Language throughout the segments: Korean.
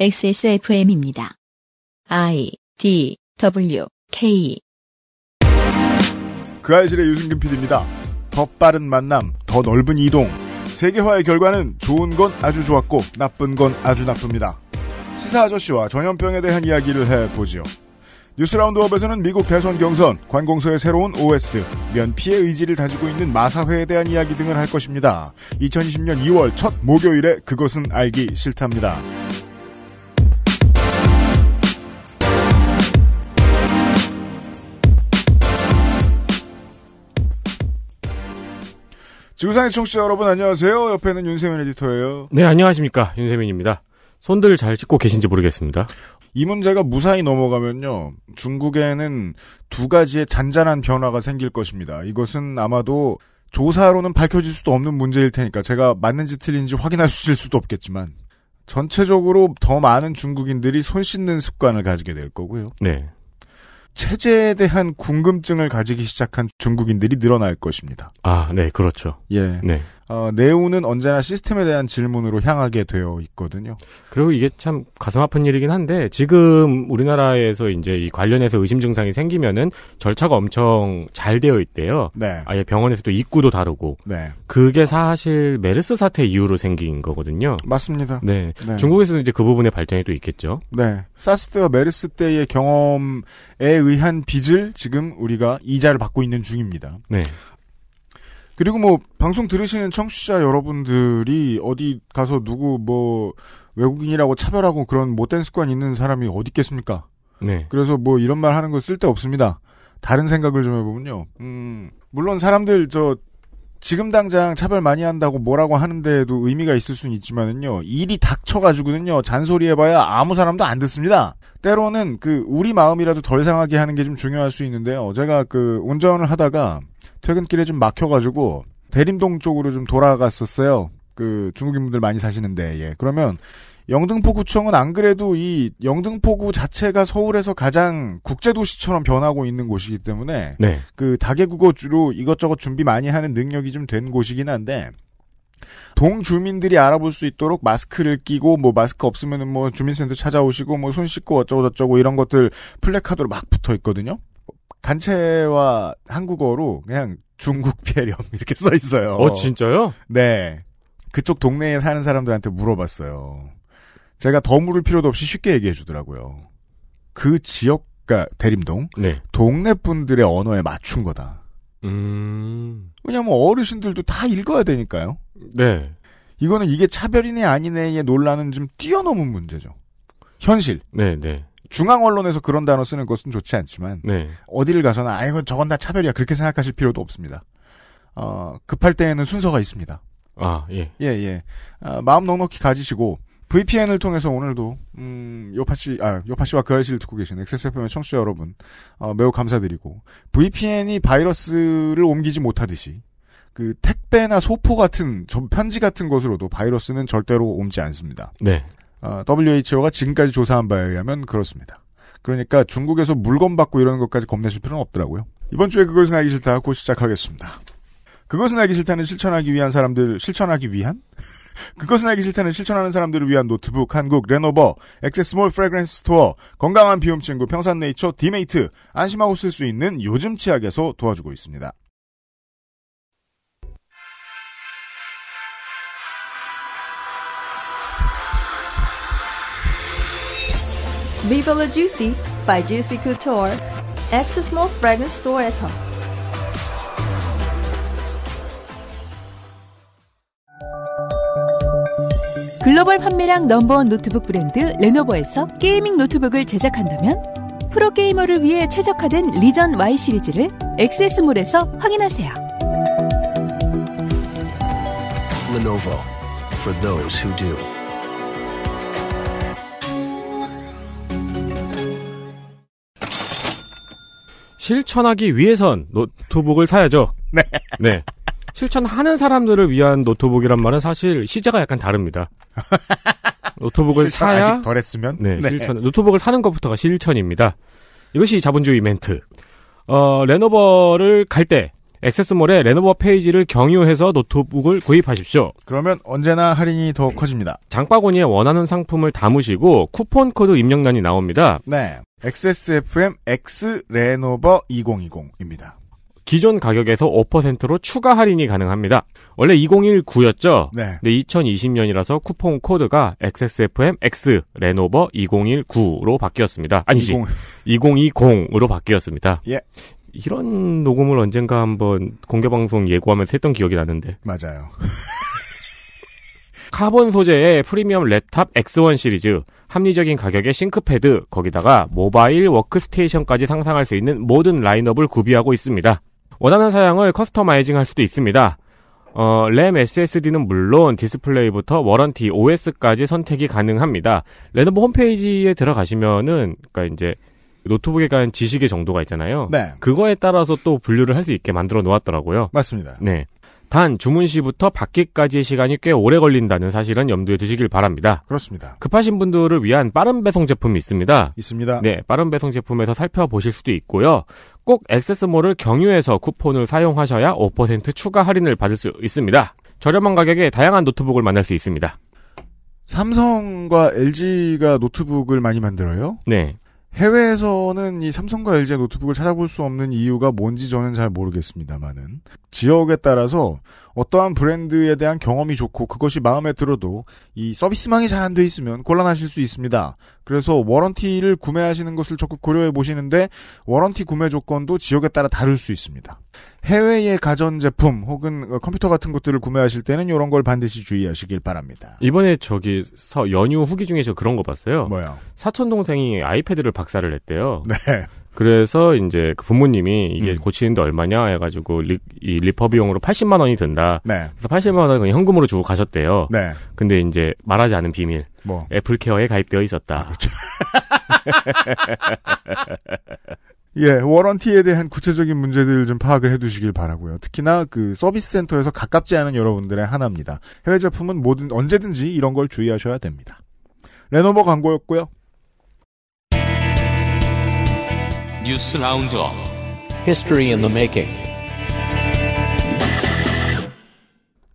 XSFM입니다. IDWK 그 아이실의 유승균 PD입니다. 더 빠른 만남, 더 넓은 이동. 세계화의 결과는 좋은 건 아주 좋았고 나쁜 건 아주 나쁩니다. 시사 아저씨와 전염병에 대한 이야기를 해보지요. 뉴스 라운드업에서는 미국 대선 경선, 관공서의 새로운 OS, 면피의 의지를 다지고 있는 마사회에 대한 이야기 등을 할 것입니다. 2020년 2월 첫 목요일에 그것은 알기 싫답니다. 지구상의 청취자 여러분 안녕하세요. 옆에는 윤세민 에디터예요. 네, 안녕하십니까. 윤세민입니다. 손들 잘 씻고 계신지 모르겠습니다. 이 문제가 무사히 넘어가면요. 중국에는 두 가지의 잔잔한 변화가 생길 것입니다. 이것은 아마도 조사로는 밝혀질 수도 없는 문제일 테니까 제가 맞는지 틀린지 확인하실 수도 없겠지만 전체적으로 더 많은 중국인들이 손 씻는 습관을 가지게 될 거고요. 네. 체제에 대한 궁금증을 가지기 시작한 중국인들이 늘어날 것입니다. 아, 네, 그렇죠. 예. 네. 내우는 언제나 시스템에 대한 질문으로 향하게 되어 있거든요. 그리고 이게 참 가슴 아픈 일이긴 한데 지금 우리나라에서 이제 이 관련해서 의심 증상이 생기면은 절차가 엄청 잘 되어 있대요. 네. 아예 병원에서도 입구도 다르고. 네. 그게 사실 메르스 사태 이후로 생긴 거거든요. 맞습니다. 네. 네. 중국에서도 이제 그 부분의 발전이 또 있겠죠. 네. 사스 때와 메르스 때의 경험에 의한 빚을 지금 우리가 이자를 받고 있는 중입니다. 네. 그리고 뭐 방송 들으시는 청취자 여러분들이 어디 가서 누구 뭐 외국인이라고 차별하고 그런 못된 습관 있는 사람이 어디 있겠습니까? 네. 그래서 뭐 이런 말 하는 거 쓸데 없습니다. 다른 생각을 좀 해보면요. 물론 사람들 지금 당장 차별 많이 한다고 뭐라고 하는데도 의미가 있을 수는 있지만은요. 일이 닥쳐가지고는요. 잔소리해봐야 아무 사람도 안 듣습니다. 때로는 우리 마음이라도 덜 상하게 하는 게 좀 중요할 수 있는데요. 제가 운전을 하다가 퇴근길에 좀 막혀가지고 대림동 쪽으로 좀 돌아갔었어요. 중국인분들 많이 사시는데, 예. 그러면 영등포구청은 안 그래도 이 영등포구 자체가 서울에서 가장 국제도시처럼 변하고 있는 곳이기 때문에 네. 다계국어로 이것저것 준비 많이 하는 능력이 좀 된 곳이긴 한데 동주민들이 알아볼 수 있도록 마스크를 끼고 뭐 마스크 없으면은 뭐 주민센터 찾아오시고 뭐 손 씻고 어쩌고 저쩌고 이런 것들 플래카드로 막 붙어 있거든요. 간체와 한국어로 그냥 중국 폐렴 이렇게 써 있어요. 어, 진짜요? 네. 그쪽 동네에 사는 사람들한테 물어봤어요. 제가 더 물을 필요도 없이 쉽게 얘기해 주더라고요. 그 지역, 대림동? 네. 동네 분들의 언어에 맞춘 거다. 왜냐면 어르신들도 다 읽어야 되니까요. 네. 이거는 이게 차별이네 아니네의 논란은 좀 뛰어넘은 문제죠. 현실. 네, 네. 중앙 언론에서 그런 단어 쓰는 것은 좋지 않지만 네. 어디를 가서나 아이고 저건 다 차별이야 그렇게 생각하실 필요도 없습니다. 급할 때에는 순서가 있습니다. 아, 예. 예, 예. 마음 넉넉히 가지시고 VPN을 통해서 오늘도 요파씨와 그 아이씨를 듣고 계신 XSFM의 청취자 여러분 매우 감사드리고 VPN이 바이러스를 옮기지 못하듯이 택배나 소포 같은 편지 같은 것으로도 바이러스는 절대로 옮지 않습니다. 네. WHO가 지금까지 조사한 바에 의하면 그렇습니다. 그러니까 중국에서 물건 받고 이러는 것까지 겁내실 필요는 없더라고요. 이번 주에 그것은 알기 싫다 곧 시작하겠습니다. 그것은 알기 싫다는 그것은 알기 싫다는 실천하는 사람들을 위한 노트북, 한국, 레노버, 액세스몰 프레그런스 스토어, 건강한 비움 친구, 평산네이처, 디메이트, 안심하고 쓸 수 있는 요즘 치약에서 도와주고 있습니다. Viva La Juicy by Juicy Couture, 액세스몰 프레그런스 스토어에서 글로벌 판매량 넘버원 노트북 브랜드 레노버에서 게이밍 노트북을 제작한다면 프로게이머를 위해 최적화된 리전 Y 시리즈를 액세스몰에서 확인하세요. Lenovo for those who do. 실천하기 위해선 노트북을 사야죠. 네. 네. 실천하는 사람들을 위한 노트북이란 말은 사실 시제가 약간 다릅니다. 노트북을 사야 아직 덜 했으면 네. 실천 노트북을 사는 것부터가 실천입니다. 이것이 자본주의 멘트. 레노버를 갈 때 액세스몰의 레노버 페이지를 경유해서 노트북을 구입하십시오. 그러면 언제나 할인이 더 커집니다. 장바구니에 원하는 상품을 담으시고 쿠폰 코드 입력란이 나옵니다. 네, XSFM X 레노버 2020입니다. 기존 가격에서 5%로 추가 할인이 가능합니다. 원래 2019였죠? 네. 근데 2020년이라서 쿠폰 코드가 XSFM X 레노버 2019로 바뀌었습니다. 아니지, 2020으로 바뀌었습니다. 예. 이런 녹음을 언젠가 한번 공개방송 예고하면서 했던 기억이 나는데. 맞아요. 카본 소재의 프리미엄 랩탑 X1 시리즈, 합리적인 가격의 싱크패드, 거기다가 모바일 워크스테이션까지 상상할 수 있는 모든 라인업을 구비하고 있습니다. 원하는 사양을 커스터마이징할 수도 있습니다. 램 SSD는 물론 디스플레이부터 워런티, OS까지 선택이 가능합니다. 레노버 홈페이지에 들어가시면은, 그러니까 이제 노트북에 관한 지식의 정도가 있잖아요. 네. 그거에 따라서 또 분류를 할 수 있게 만들어 놓았더라고요. 맞습니다. 네. 단 주문 시부터 받기까지의 시간이 꽤 오래 걸린다는 사실은 염두에 두시길 바랍니다. 그렇습니다. 급하신 분들을 위한 빠른 배송 제품이 있습니다. 있습니다. 네, 빠른 배송 제품에서 살펴보실 수도 있고요. 꼭 액세스몰을 경유해서 쿠폰을 사용하셔야 5% 추가 할인을 받을 수 있습니다. 저렴한 가격에 다양한 노트북을 만날 수 있습니다. 삼성과 LG가 노트북을 많이 만들어요? 네. 해외에서는 이 삼성과 LG의 노트북을 찾아볼 수 없는 이유가 뭔지 저는 잘 모르겠습니다만은, 지역에 따라서 어떠한 브랜드에 대한 경험이 좋고 그것이 마음에 들어도 이 서비스망이 잘 안 돼 있으면 곤란하실 수 있습니다. 그래서 워런티를 구매하시는 것을 적극 고려해 보시는데, 워런티 구매 조건도 지역에 따라 다를 수 있습니다. 해외의 가전제품 혹은 컴퓨터 같은 것들을 구매하실 때는 이런 걸 반드시 주의하시길 바랍니다. 이번에 저기 연휴 후기 중에 저 그런 거 봤어요. 뭐야? 사촌동생이 아이패드를 박사를 했대요. 네. 그래서 이제 그 부모님이 이게 고치는데 얼마냐 해가지고 이 리퍼 비용으로 80만 원이 든다. 네. 그래서 80만 원을 그냥 현금으로 주고 가셨대요. 네. 근데 이제 말하지 않은 비밀. 뭐? 애플케어에 가입되어 있었다. 아, 그렇죠. 예, 워런티에 대한 구체적인 문제들을 좀 파악을 해두시길 바라고요. 특히나 그 서비스 센터에서 가깝지 않은 여러분들의 하나입니다. 해외 제품은 언제든지 이런 걸 주의하셔야 됩니다. 레노버 광고였고요. 뉴스 라운드업. History in the making.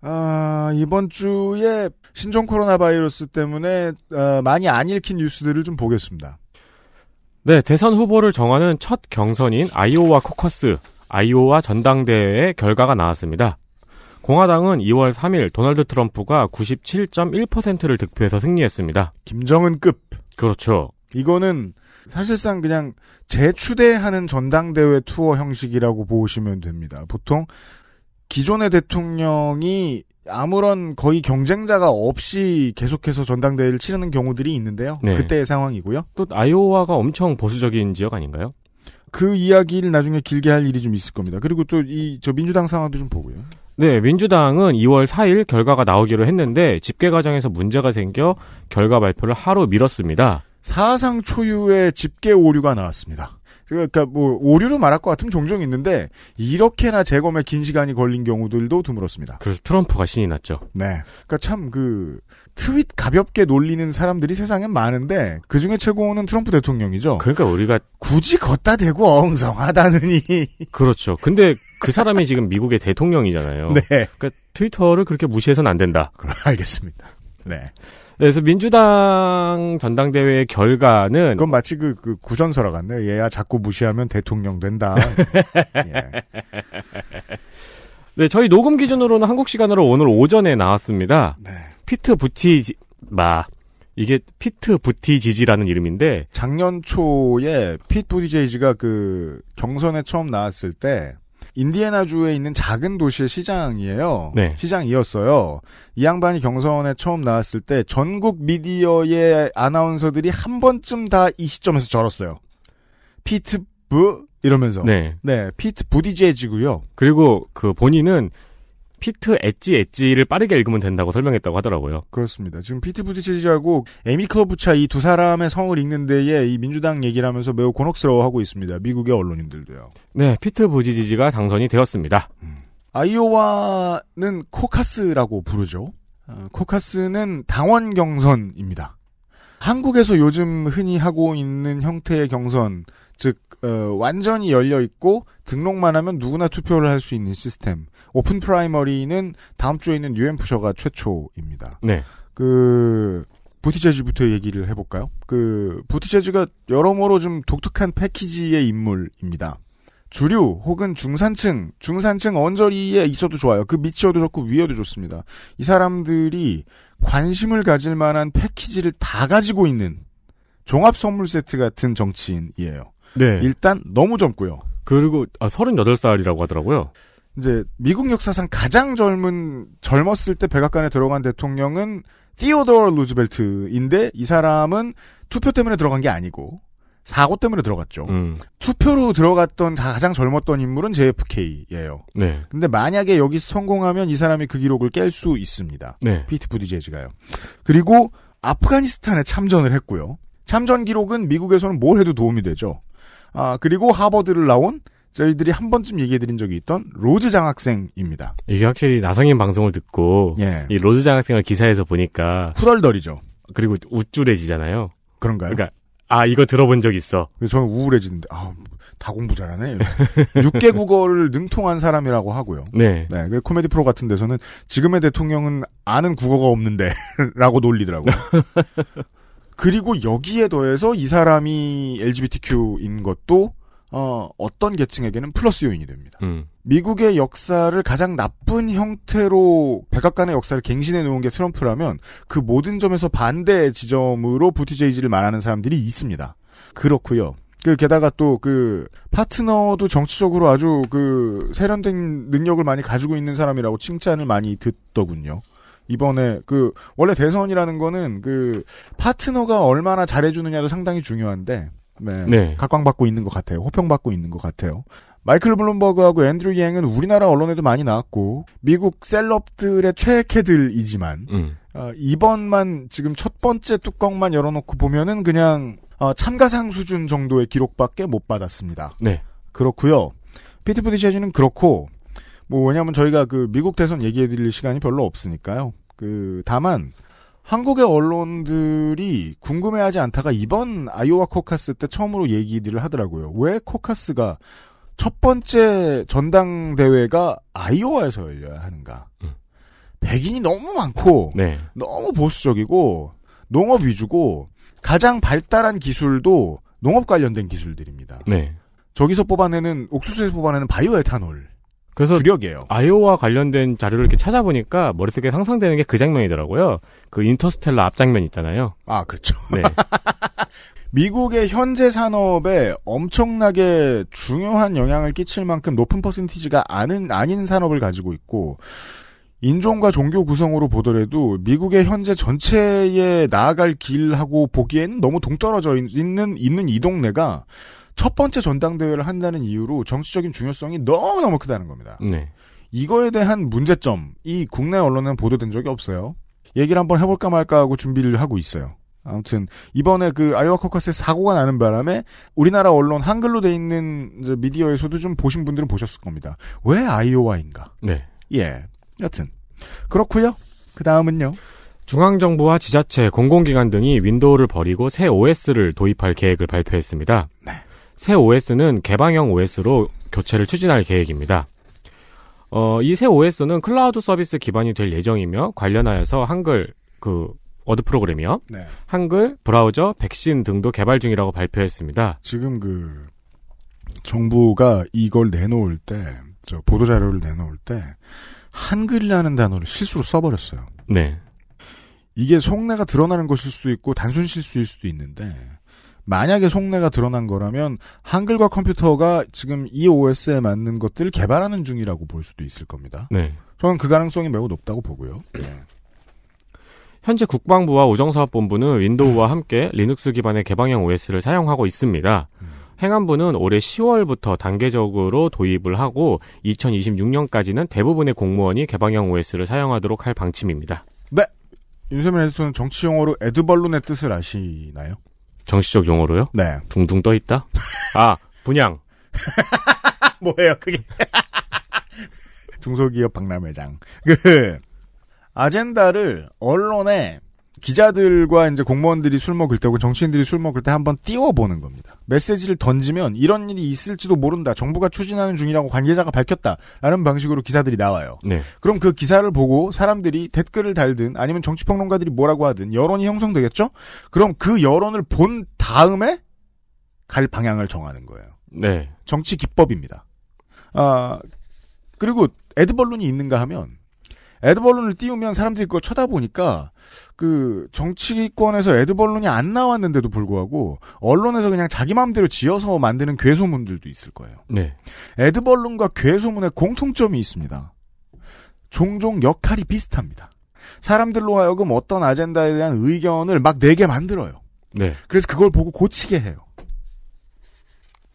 아, 이번 주에 신종 코로나 바이러스 때문에 많이 안 읽힌 뉴스들을 좀 보겠습니다. 네, 대선 후보를 정하는 첫 경선인 아이오와 코커스, 아이오와 전당대회의 결과가 나왔습니다. 공화당은 2월 3일 도널드 트럼프가 97.1%를 득표해서 승리했습니다. 김정은급. 그렇죠. 이거는 사실상 그냥 재추대하는 전당대회 투어 형식이라고 보시면 됩니다. 보통 기존의 대통령이 아무런 거의 경쟁자가 없이 계속해서 전당대회를 치르는 경우들이 있는데요. 네. 그때의 상황이고요. 또 아이오와가 엄청 보수적인 지역 아닌가요? 그 이야기를 나중에 길게 할 일이 좀 있을 겁니다. 그리고 또 저 민주당 상황도 좀 보고요. 네, 민주당은 2월 4일 결과가 나오기로 했는데 집계 과정에서 문제가 생겨 결과 발표를 하루 미뤘습니다. 사상 초유의 집계 오류가 나왔습니다. 그러니까 뭐 오류로 말할 것 같으면 종종 있는데 이렇게나 재검에 긴 시간이 걸린 경우들도 드물었습니다. 그래서 트럼프가 신이 났죠. 네. 그러니까 참 그 트윗 가볍게 놀리는 사람들이 세상엔 많은데 그중에 최고는 트럼프 대통령이죠. 그러니까 우리가 굳이 걷다 대고 엉성하다느니. 그렇죠. 근데 그 사람이 지금 미국의 대통령이잖아요. 네. 그러니까 트위터를 그렇게 무시해서는 안 된다. 알겠습니다. 네. 그래서 민주당 전당대회의 결과는 그건 마치 그 구전설화 같네요. 얘야 자꾸 무시하면 대통령 된다. 예. 네, 저희 녹음 기준으로는 한국 시간으로 오늘 오전에 나왔습니다. 네. 이게 피트 부티지지라는 이름인데 작년 초에 피트 부티지가 그 경선에 처음 나왔을 때 인디애나주에 있는 작은 도시의 시장이에요. 네. 시장이었어요. 이 양반이 경선에 처음 나왔을 때 전국 미디어의 아나운서들이 한 번쯤 다 이 시점에서 절었어요. 피트부 이러면서. 네. 네, 피트 부디제지고요. 그리고 그 본인은 피트 엣지를 빠르게 읽으면 된다고 설명했다고 하더라고요. 그렇습니다. 지금 피트 부티지하고 에미 클로부차 이 두 사람의 성을 읽는 데에 이 민주당 얘기를 하면서 매우 곤혹스러워하고 있습니다. 미국의 언론인들도요. 네, 피트 부티지가 당선이 되었습니다. 아이오와는 코카스라고 부르죠. 코카스는 당원 경선입니다. 한국에서 요즘 흔히 하고 있는 형태의 경선, 즉 완전히 열려있고 등록만 하면 누구나 투표를 할 수 있는 시스템, 오픈 프라이머리는 다음 주에 있는 UM프셔가 최초입니다. 네. 그 부티제지부터 얘기를 해볼까요? 그 부티제지가 여러모로 좀 독특한 패키지의 인물입니다. 주류 혹은 중산층 언저리에 있어도 좋아요. 그 밑이어도 좋고 위여도 좋습니다. 이 사람들이 관심을 가질 만한 패키지를 다 가지고 있는 종합선물 세트 같은 정치인이에요. 네. 일단 너무 젊고요. 그리고 38살이라고 하더라고요. 이제 미국 역사상 가장 젊었을 때 백악관에 들어간 대통령은 티오도어 루즈벨트인데 이 사람은 투표 때문에 들어간 게 아니고 사고 때문에 들어갔죠. 투표로 들어갔던 가장 젊었던 인물은 JFK예요. 네. 근데 만약에 여기서 성공하면 이 사람이 그 기록을 깰 수 있습니다. 네. 피트 부티지지가요. 그리고 아프가니스탄에 참전을 했고요. 참전 기록은 미국에서는 뭘 해도 도움이 되죠. 아, 그리고 하버드를 나온 저희들이 한 번쯤 얘기해드린 적이 있던 로즈 장학생입니다. 이게 확실히 나성인 방송을 듣고 예. 이 로즈 장학생을 기사에서 보니까 후덜덜이죠. 그리고 우쭐해지잖아요. 그런가요? 그러니까 이거 들어본 적 있어. 저는 우울해지는데 다 공부 잘하네. 6개 국어를 능통한 사람이라고 하고요. 네. 네. 그리고 코미디 프로 같은 데서는 지금의 대통령은 아는 국어가 없는데 라고 놀리더라고요. 그리고 여기에 더해서 이 사람이 LGBTQ인 것도 어떤 계층에게는 플러스 요인이 됩니다. 미국의 역사를 가장 나쁜 형태로 백악관의 역사를 갱신해 놓은 게 트럼프라면 그 모든 점에서 반대의 지점으로 부티제이지를 말하는 사람들이 있습니다. 그렇고요. 게다가 또 그 파트너도 정치적으로 아주 그 세련된 능력을 많이 가지고 있는 사람이라고 칭찬을 많이 듣더군요. 이번에 그 원래 대선이라는 거는 그 파트너가 얼마나 잘해주느냐도 상당히 중요한데. 네. 네. 각광받고 있는 것 같아요. 호평받고 있는 것 같아요. 마이클 블룸버그하고 앤드류 앵은 우리나라 언론에도 많이 나왔고 미국 셀럽들의 최애캐들이지만 이번만 지금 첫 번째 뚜껑만 열어놓고 보면은 그냥 참가상 수준 정도의 기록밖에 못 받았습니다. 네. 그렇고요. 피트 부티지지는 그렇고 왜냐하면 저희가 그 미국 대선 얘기해드릴 시간이 별로 없으니까요. 그 다만. 한국의 언론들이 궁금해하지 않다가 이번 아이오와 코카스 때 처음으로 얘기를 하더라고요. 왜 코카스가 첫 번째 전당대회가 아이오와에서 열려야 하는가. 백인이 너무 많고 네. 너무 보수적이고 농업 위주고 가장 발달한 기술도 농업 관련된 기술들입니다. 네. 저기서 뽑아내는 옥수수에서 뽑아내는 바이오에탄올. 그래서 주력이에요. 아이오와 관련된 자료를 이렇게 찾아보니까 머릿속에 상상되는 게 그 장면이더라고요. 그 인터스텔라 앞장면 있잖아요. 아, 그렇죠. 네. 미국의 현재 산업에 엄청나게 중요한 영향을 끼칠 만큼 높은 퍼센티지가 아닌 산업을 가지고 있고 인종과 종교 구성으로 보더라도 미국의 현재 전체에 나아갈 길하고 보기에는 너무 동떨어져 있는 이 동네가 첫 번째 전당대회를 한다는 이유로 정치적인 중요성이 너무너무 크다는 겁니다. 네. 이거에 대한 문제점이 국내 언론에는 보도된 적이 없어요. 얘기를 한번 해볼까 말까 하고 준비를 하고 있어요. 아무튼 이번에 그 아이오와 코커스에 사고가 나는 바람에 우리나라 언론 한글로 돼 있는 미디어에서도 좀 보신 분들은 보셨을 겁니다. 왜 아이오와인가? 네. 예. 여튼 그렇고요. 그 다음은요. 중앙정부와 지자체, 공공기관 등이 윈도우를 버리고 새 OS를 도입할 계획을 발표했습니다. 네. 새 OS는 개방형 OS로 교체를 추진할 계획입니다. 이 새 OS는 클라우드 서비스 기반이 될 예정이며 관련하여서 한글, 워드 프로그램이요. 네. 한글, 브라우저, 백신 등도 개발 중이라고 발표했습니다. 지금 정부가 이걸 내놓을 때, 보도자료를 내놓을 때, 한글이라는 단어를 실수로 써버렸어요. 네. 이게 속내가 드러나는 것일 수도 있고, 단순 실수일 수도 있는데, 만약에 속내가 드러난 거라면 한글과 컴퓨터가 지금 이 OS에 맞는 것들을 개발하는 중이라고 볼 수도 있을 겁니다. 네. 저는 그 가능성이 매우 높다고 보고요. 네. 현재 국방부와 우정사업본부는 윈도우와 함께 리눅스 기반의 개방형 OS를 사용하고 있습니다. 행안부는 올해 10월부터 단계적으로 도입을 하고 2026년까지는 대부분의 공무원이 개방형 OS를 사용하도록 할 방침입니다. 네. 윤세민 에디터는 정치 용어로 에드벌룬의 뜻을 아시나요? 정치적 용어로요? 네. 둥둥 떠있다? 분양. 뭐예요, 그게? 중소기업 박람회장. 아젠다를 언론에 기자들과 이제 공무원들이 술 먹을 때 혹은 정치인들이 술 먹을 때 한번 띄워보는 겁니다. 메시지를 던지면 이런 일이 있을지도 모른다. 정부가 추진하는 중이라고 관계자가 밝혔다라는 방식으로 기사들이 나와요. 네. 그럼 그 기사를 보고 사람들이 댓글을 달든 아니면 정치평론가들이 뭐라고 하든 여론이 형성되겠죠? 그럼 그 여론을 본 다음에 갈 방향을 정하는 거예요. 네. 정치 기법입니다. 아, 그리고 에드벌룬이 있는가 하면 에드벌룬을 띄우면 사람들이 그걸 쳐다보니까 그 정치권에서 에드벌룬이 안 나왔는데도 불구하고 언론에서 그냥 자기 마음대로 지어서 만드는 괴소문들도 있을 거예요. 네. 에드벌룬과 괴소문의 공통점이 있습니다. 종종 역할이 비슷합니다. 사람들로 하여금 어떤 아젠다에 대한 의견을 막 내게 만들어요. 네. 그래서 그걸 보고 고치게 해요.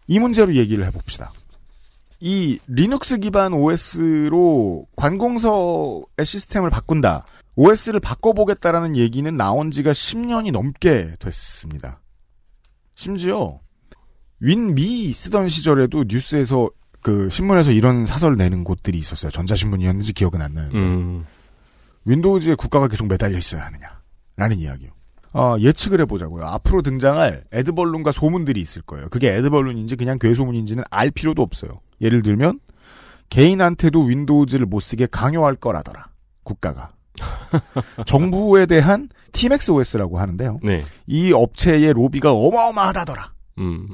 이 문제로 얘기를 해봅시다. 이 리눅스 기반 OS로 관공서의 시스템을 바꾼다. OS를 바꿔보겠다라는 얘기는 나온 지가 10년이 넘게 됐습니다. 심지어 윈미 쓰던 시절에도 뉴스에서 그 신문에서 이런 사설 내는 곳들이 있었어요. 전자신문이었는지 기억은 안 나는데. 윈도우즈에 국가가 계속 매달려 있어야 하느냐라는 이야기요. 예측을 해보자고요. 앞으로 등장할 에드벌룬과 소문들이 있을 거예요. 그게 에드벌룬인지 그냥 괴소문인지는 알 필요도 없어요. 예를 들면 개인한테도 윈도우즈를 못 쓰게 강요할 거라더라. 국가가. 정부에 대한 TMXOS라고 하는데요. 네. 이 업체의 로비가 어마어마하다더라.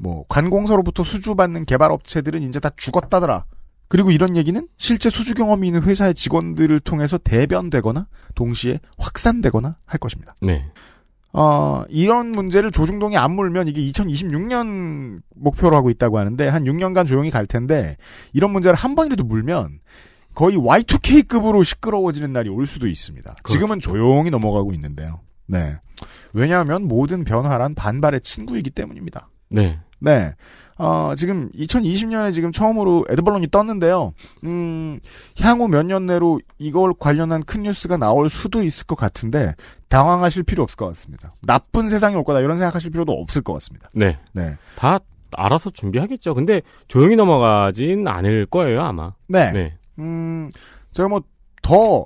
뭐 관공서로부터 수주받는 개발 업체들은 이제 다 죽었다더라. 그리고 이런 얘기는 실제 수주 경험이 있는 회사의 직원들을 통해서 대변되거나 동시에 확산되거나 할 것입니다. 네. 이런 문제를 조중동이 안 물면 이게 2026년 목표로 하고 있다고 하는데 한 6년간 조용히 갈 텐데 이런 문제를 한 번이라도 물면 거의 Y2K급으로 시끄러워지는 날이 올 수도 있습니다. 그렇겠죠. 지금은 조용히 넘어가고 있는데요. 네. 왜냐하면 모든 변화란 반발의 친구이기 때문입니다. 네. 네. 지금 2020년에 지금 처음으로 에드벌론이 떴는데요. 향후 몇 년 내로 이걸 관련한 큰 뉴스가 나올 수도 있을 것 같은데 당황하실 필요 없을 것 같습니다. 나쁜 세상이 올 거다 이런 생각하실 필요도 없을 것 같습니다. 네. 네. 다 알아서 준비하겠죠. 근데 조용히 넘어가진 않을 거예요, 아마. 네. 네. 제가 더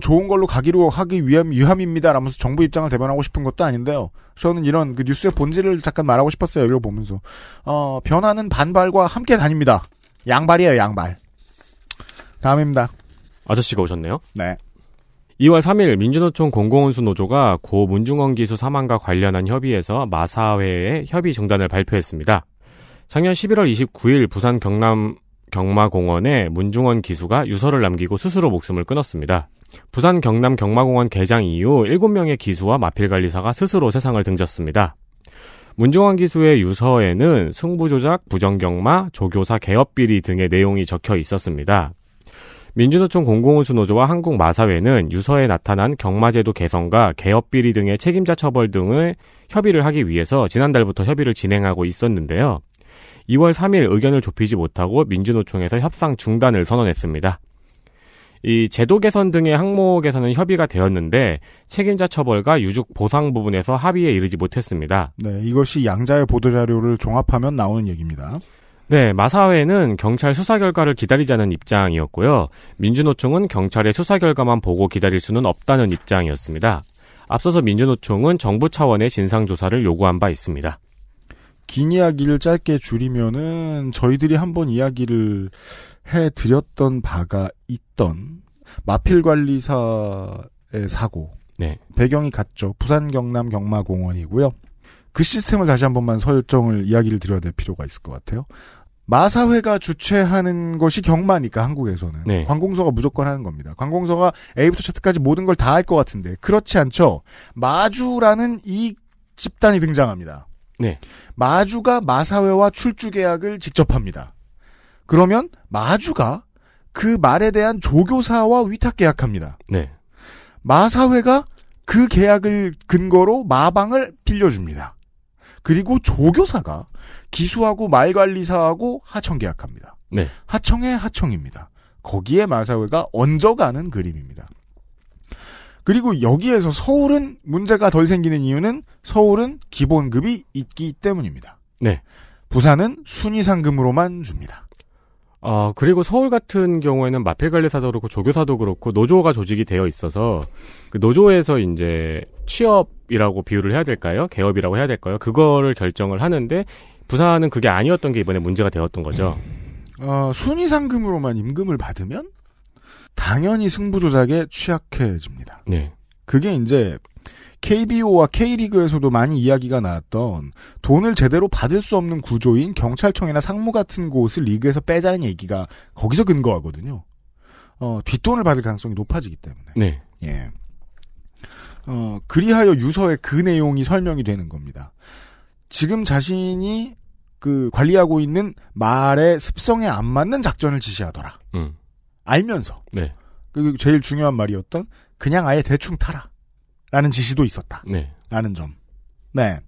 좋은 걸로 가기로 하기 위함입니다. 라면서 정부 입장을 대변하고 싶은 것도 아닌데요. 저는 이런 그 뉴스의 본질을 잠깐 말하고 싶었어요. 이걸 보면서. 변화는 반발과 함께 다닙니다. 양발이에요, 양발. 다음입니다. 아저씨가 오셨네요. 네. 2월 3일 민주노총 공공운수 노조가 고 문중원 기수 사망과 관련한 협의에서 마사회의 협의 중단을 발표했습니다. 작년 11월 29일 부산 경남경마공원에 문중원 기수가 유서를 남기고 스스로 목숨을 끊었습니다. 부산 경남경마공원 개장 이후 7명의 기수와 마필관리사가 스스로 세상을 등졌습니다. 문중원 기수의 유서에는 승부조작, 부정경마, 조교사 개업비리 등의 내용이 적혀 있었습니다. 민주노총 공공운수노조와 한국마사회는 유서에 나타난 경마제도 개선과 개업비리 등의 책임자 처벌 등을 협의를 하기 위해서 지난달부터 협의를 진행하고 있었는데요. 2월 3일 의견을 좁히지 못하고 민주노총에서 협상 중단을 선언했습니다. 이 제도 개선 등의 항목에서는 협의가 되었는데 책임자 처벌과 유족 보상 부분에서 합의에 이르지 못했습니다. 네, 이것이 양자의 보도자료를 종합하면 나오는 얘기입니다. 네, 마사회는 경찰 수사 결과를 기다리자는 입장이었고요. 민주노총은 경찰의 수사 결과만 보고 기다릴 수는 없다는 입장이었습니다. 앞서서 민주노총은 정부 차원의 진상조사를 요구한 바 있습니다. 긴 이야기를 짧게 줄이면은 저희들이 한번 이야기를 해드렸던 바가 있던 마필관리사의 사고. 네. 배경이 같죠. 부산 경남 경마공원이고요. 그 시스템을 다시 한 번만 설정을 이야기를 드려야 될 필요가 있을 것 같아요. 마사회가 주최하는 것이 경마니까 한국에서는. 네. 관공서가 무조건 하는 겁니다. 관공서가 A부터 Z까지 모든 걸 다 할 것 같은데 그렇지 않죠. 마주라는 이 집단이 등장합니다. 네. 마주가 마사회와 출주 계약을 직접 합니다. 그러면 마주가 그 말에 대한 조교사와 위탁 계약합니다. 네. 마사회가 그 계약을 근거로 마방을 빌려줍니다. 그리고 조교사가 기수하고 말관리사하고 하청 계약합니다. 네. 하청에 하청입니다. 거기에 마사회가 얹어가는 그림입니다. 그리고 여기에서 서울은 문제가 덜 생기는 이유는 서울은 기본급이 있기 때문입니다. 네. 부산은 순위상금으로만 줍니다. 그리고 서울 같은 경우에는 마필관리사도 그렇고 조교사도 그렇고 노조가 조직이 되어 있어서 그 노조에서 이제 취업이라고 비유를 해야 될까요? 개업이라고 해야 될까요? 그거를 결정을 하는데 부산은 그게 아니었던 게 이번에 문제가 되었던 거죠. 순위 상금으로만 임금을 받으면 당연히 승부 조작에 취약해집니다. 네. 그게 이제 KBO와 K리그에서도 많이 이야기가 나왔던 돈을 제대로 받을 수 없는 구조인 경찰청이나 상무 같은 곳을 리그에서 빼자는 얘기가 거기서 근거하거든요. 뒷돈을 받을 가능성이 높아지기 때문에. 네. 예. 그리하여 유서의 그 내용이 설명이 되는 겁니다. 지금 자신이 그 관리하고 있는 말의 습성에 안 맞는 작전을 지시하더라. 알면서. 네. 그 제일 중요한 말이었던 그냥 아예 대충 타라. 라는 지시도 있었다. 네. 라는 점. 네.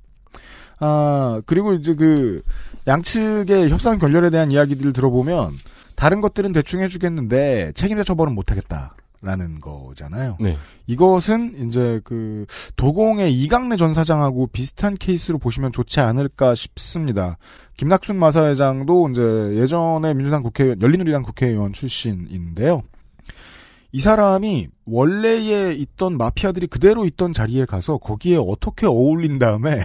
그리고 이제 그 양측의 협상 결렬에 대한 이야기들을 들어보면 다른 것들은 대충 해주겠는데 책임자 처벌은 못하겠다. 라는 거잖아요. 네. 이것은 이제 그 도공의 이강래 전 사장하고 비슷한 케이스로 보시면 좋지 않을까 싶습니다. 김낙순 마사회장도 이제 예전에 민주당 국회의원, 열린우리당 국회의원 출신인데요. 이 사람이 원래에 있던 마피아들이 그대로 있던 자리에 가서 거기에 어떻게 어울린 다음에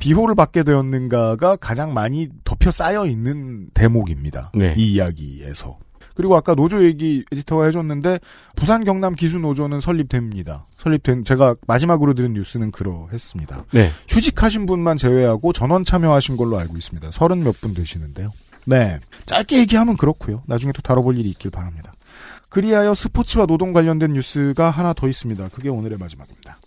비호를 받게 되었는가가 가장 많이 덮여 쌓여 있는 대목입니다. 네. 이 이야기에서. 그리고 아까 노조 얘기 에디터가 해줬는데 부산 경남 기수 노조는 설립됩니다. 제가 마지막으로 들은 뉴스는 그러했습니다. 네. 휴직하신 분만 제외하고 전원 참여하신 걸로 알고 있습니다. 30몇 분 되시는데요. 네, 짧게 얘기하면 그렇고요. 나중에 또 다뤄볼 일이 있길 바랍니다. 그리하여 스포츠와 노동 관련된 뉴스가 하나 더 있습니다. 그게 오늘의 마지막입니다.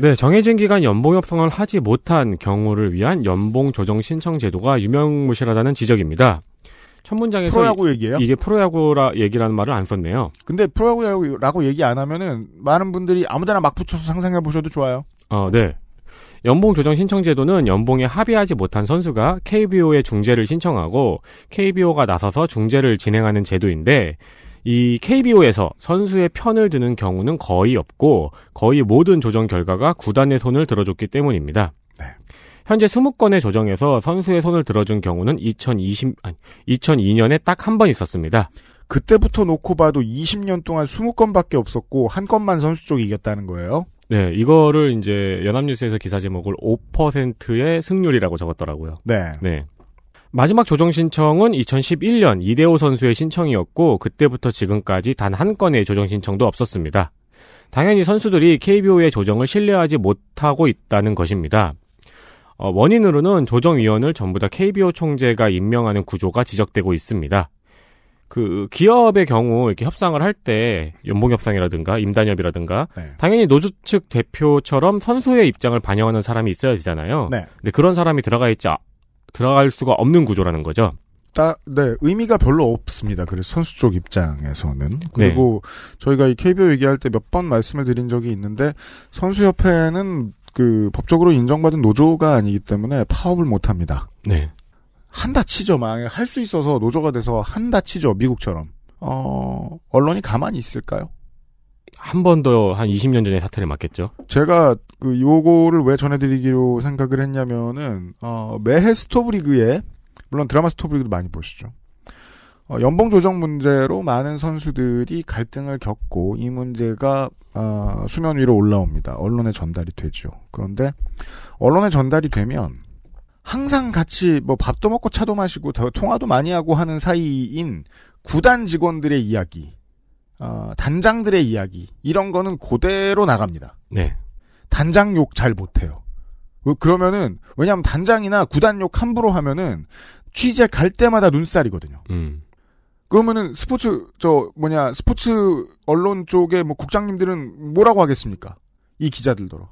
네, 정해진 기간 연봉 협상을 하지 못한 경우를 위한 연봉 조정 신청 제도가 유명무실하다는 지적입니다. 첫 문장에서 프로야구 얘기예요? 이게 프로야구라 얘기라는 말을 안 썼네요. 근데 프로야구라고 얘기 안 하면은 많은 분들이 아무데나 막 붙여서 상상해 보셔도 좋아요. 네. 연봉 조정 신청 제도는 연봉에 합의하지 못한 선수가 KBO에 중재를 신청하고 KBO가 나서서 중재를 진행하는 제도인데 이 KBO에서 선수의 편을 드는 경우는 거의 없고 거의 모든 조정 결과가 구단의 손을 들어줬기 때문입니다. 네. 현재 20건의 조정에서 선수의 손을 들어준 경우는 2002년에 딱 한 번 있었습니다. 그때부터 놓고 봐도 20년 동안 20건밖에 없었고 한 건만 선수 쪽이 이겼다는 거예요? 네, 이거를 이제 연합뉴스에서 기사 제목을 5%의 승률이라고 적었더라고요. 네. 네. 마지막 조정 신청은 2011년 이대호 선수의 신청이었고 그때부터 지금까지 단 한 건의 조정 신청도 없었습니다. 당연히 선수들이 KBO의 조정을 신뢰하지 못하고 있다는 것입니다. 원인으로는 조정위원을 전부 다 KBO 총재가 임명하는 구조가 지적되고 있습니다. 그 기업의 경우 이렇게 협상을 할 때 연봉 협상이라든가 임단협이라든가 네. 당연히 노조 측 대표처럼 선수의 입장을 반영하는 사람이 있어야 되잖아요. 네. 근데 그런 사람이 들어갈 수가 없는 구조라는 거죠. 네, 의미가 별로 없습니다. 그래서 선수 쪽 입장에서는. 그리고 네. 저희가 이 KBO 얘기할 때 몇 번 말씀을 드린 적이 있는데 선수협회는 그 법적으로 인정받은 노조가 아니기 때문에 파업을 못 합니다. 네. 한다 치죠. 만약에 할 수 있어서 노조가 돼서 한다 치죠. 미국처럼. 언론이 가만히 있을까요? 한 번 더 한 20년 전의 사태를 맞겠죠. 제가 그 요거를 왜 전해드리기로 생각을 했냐면은 매해 스토브리그에 물론 드라마 스토브리그도 많이 보시죠. 연봉 조정 문제로 많은 선수들이 갈등을 겪고 이 문제가 수면 위로 올라옵니다. 언론에 전달이 되죠. 그런데 언론에 전달이 되면 항상 같이 뭐 밥도 먹고 차도 마시고 통화도 많이 하고 하는 사이인 구단 직원들의 이야기. 단장들의 이야기 이런 거는 그대로 나갑니다. 네. 단장 욕 잘 못해요. 그러면은 왜냐하면 단장이나 구단 욕 함부로 하면은 취재 갈 때마다 눈살이거든요. 그러면은 스포츠 언론 쪽에 뭐 국장님들은 뭐라고 하겠습니까? 이 기자더러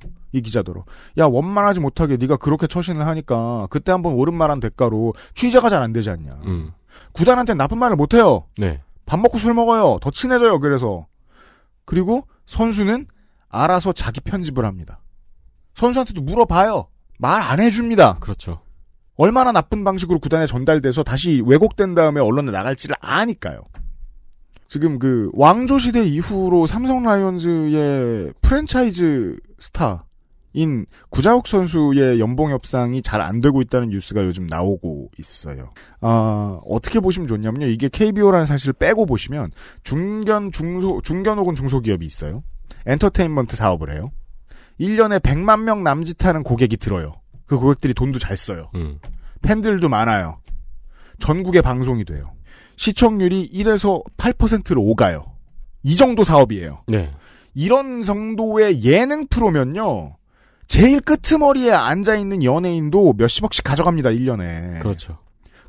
야 원만하지 못하게 네가 그렇게 처신을 하니까 그때 한번 옳은 말한 대가로 취재가 잘 안 되지 않냐. 구단한테는 나쁜 말을 못해요. 네. 밥 먹고 술 먹어요. 더 친해져요. 그래서. 그리고 선수는 알아서 자기 편집을 합니다. 선수한테도 물어봐요. 말 안 해줍니다. 그렇죠. 얼마나 나쁜 방식으로 구단에 전달돼서 다시 왜곡된 다음에 언론에 나갈지를 아니까요. 지금 그 왕조시대 이후로 삼성 라이온즈의 프랜차이즈 스타인 구자욱 선수의 연봉 협상이 잘 안 되고 있다는 뉴스가 요즘 나오고 있어요. 어떻게 보시면 좋냐면요. 이게 KBO라는 사실을 빼고 보시면 중견 혹은 중소기업이 있어요. 엔터테인먼트 사업을 해요. 1년에 100만 명 남짓하는 고객이 들어요. 그 고객들이 돈도 잘 써요. 팬들도 많아요. 전국에 방송이 돼요. 시청률이 1에서 8%로 오가요. 이 정도 사업이에요. 네. 이런 정도의 예능 프로면요. 제일 끄트머리에 앉아있는 연예인도 몇십억씩 가져갑니다. 1년에. 그렇죠.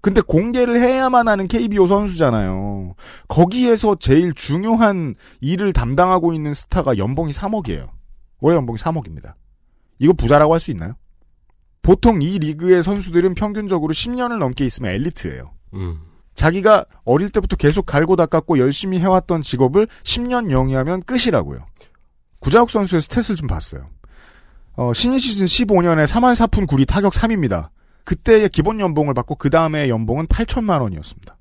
근데 공개를 해야만 하는 KBO 선수잖아요. 거기에서 제일 중요한 일을 담당하고 있는 스타가 연봉이 3억이에요. 올해 연봉이 3억입니다. 이거 부자라고 할 수 있나요? 보통 이 리그의 선수들은 평균적으로 10년을 넘게 있으면 엘리트예요. 자기가 어릴 때부터 계속 갈고 닦았고 열심히 해왔던 직업을 10년 영위하면 끝이라고요. 구자욱 선수의 스탯을 좀 봤어요. 신인 시즌 15년에 3할 4푼 9리 타격 3입니다. 그때의 기본 연봉을 받고 그 다음에 연봉은 8천만 원이었습니다.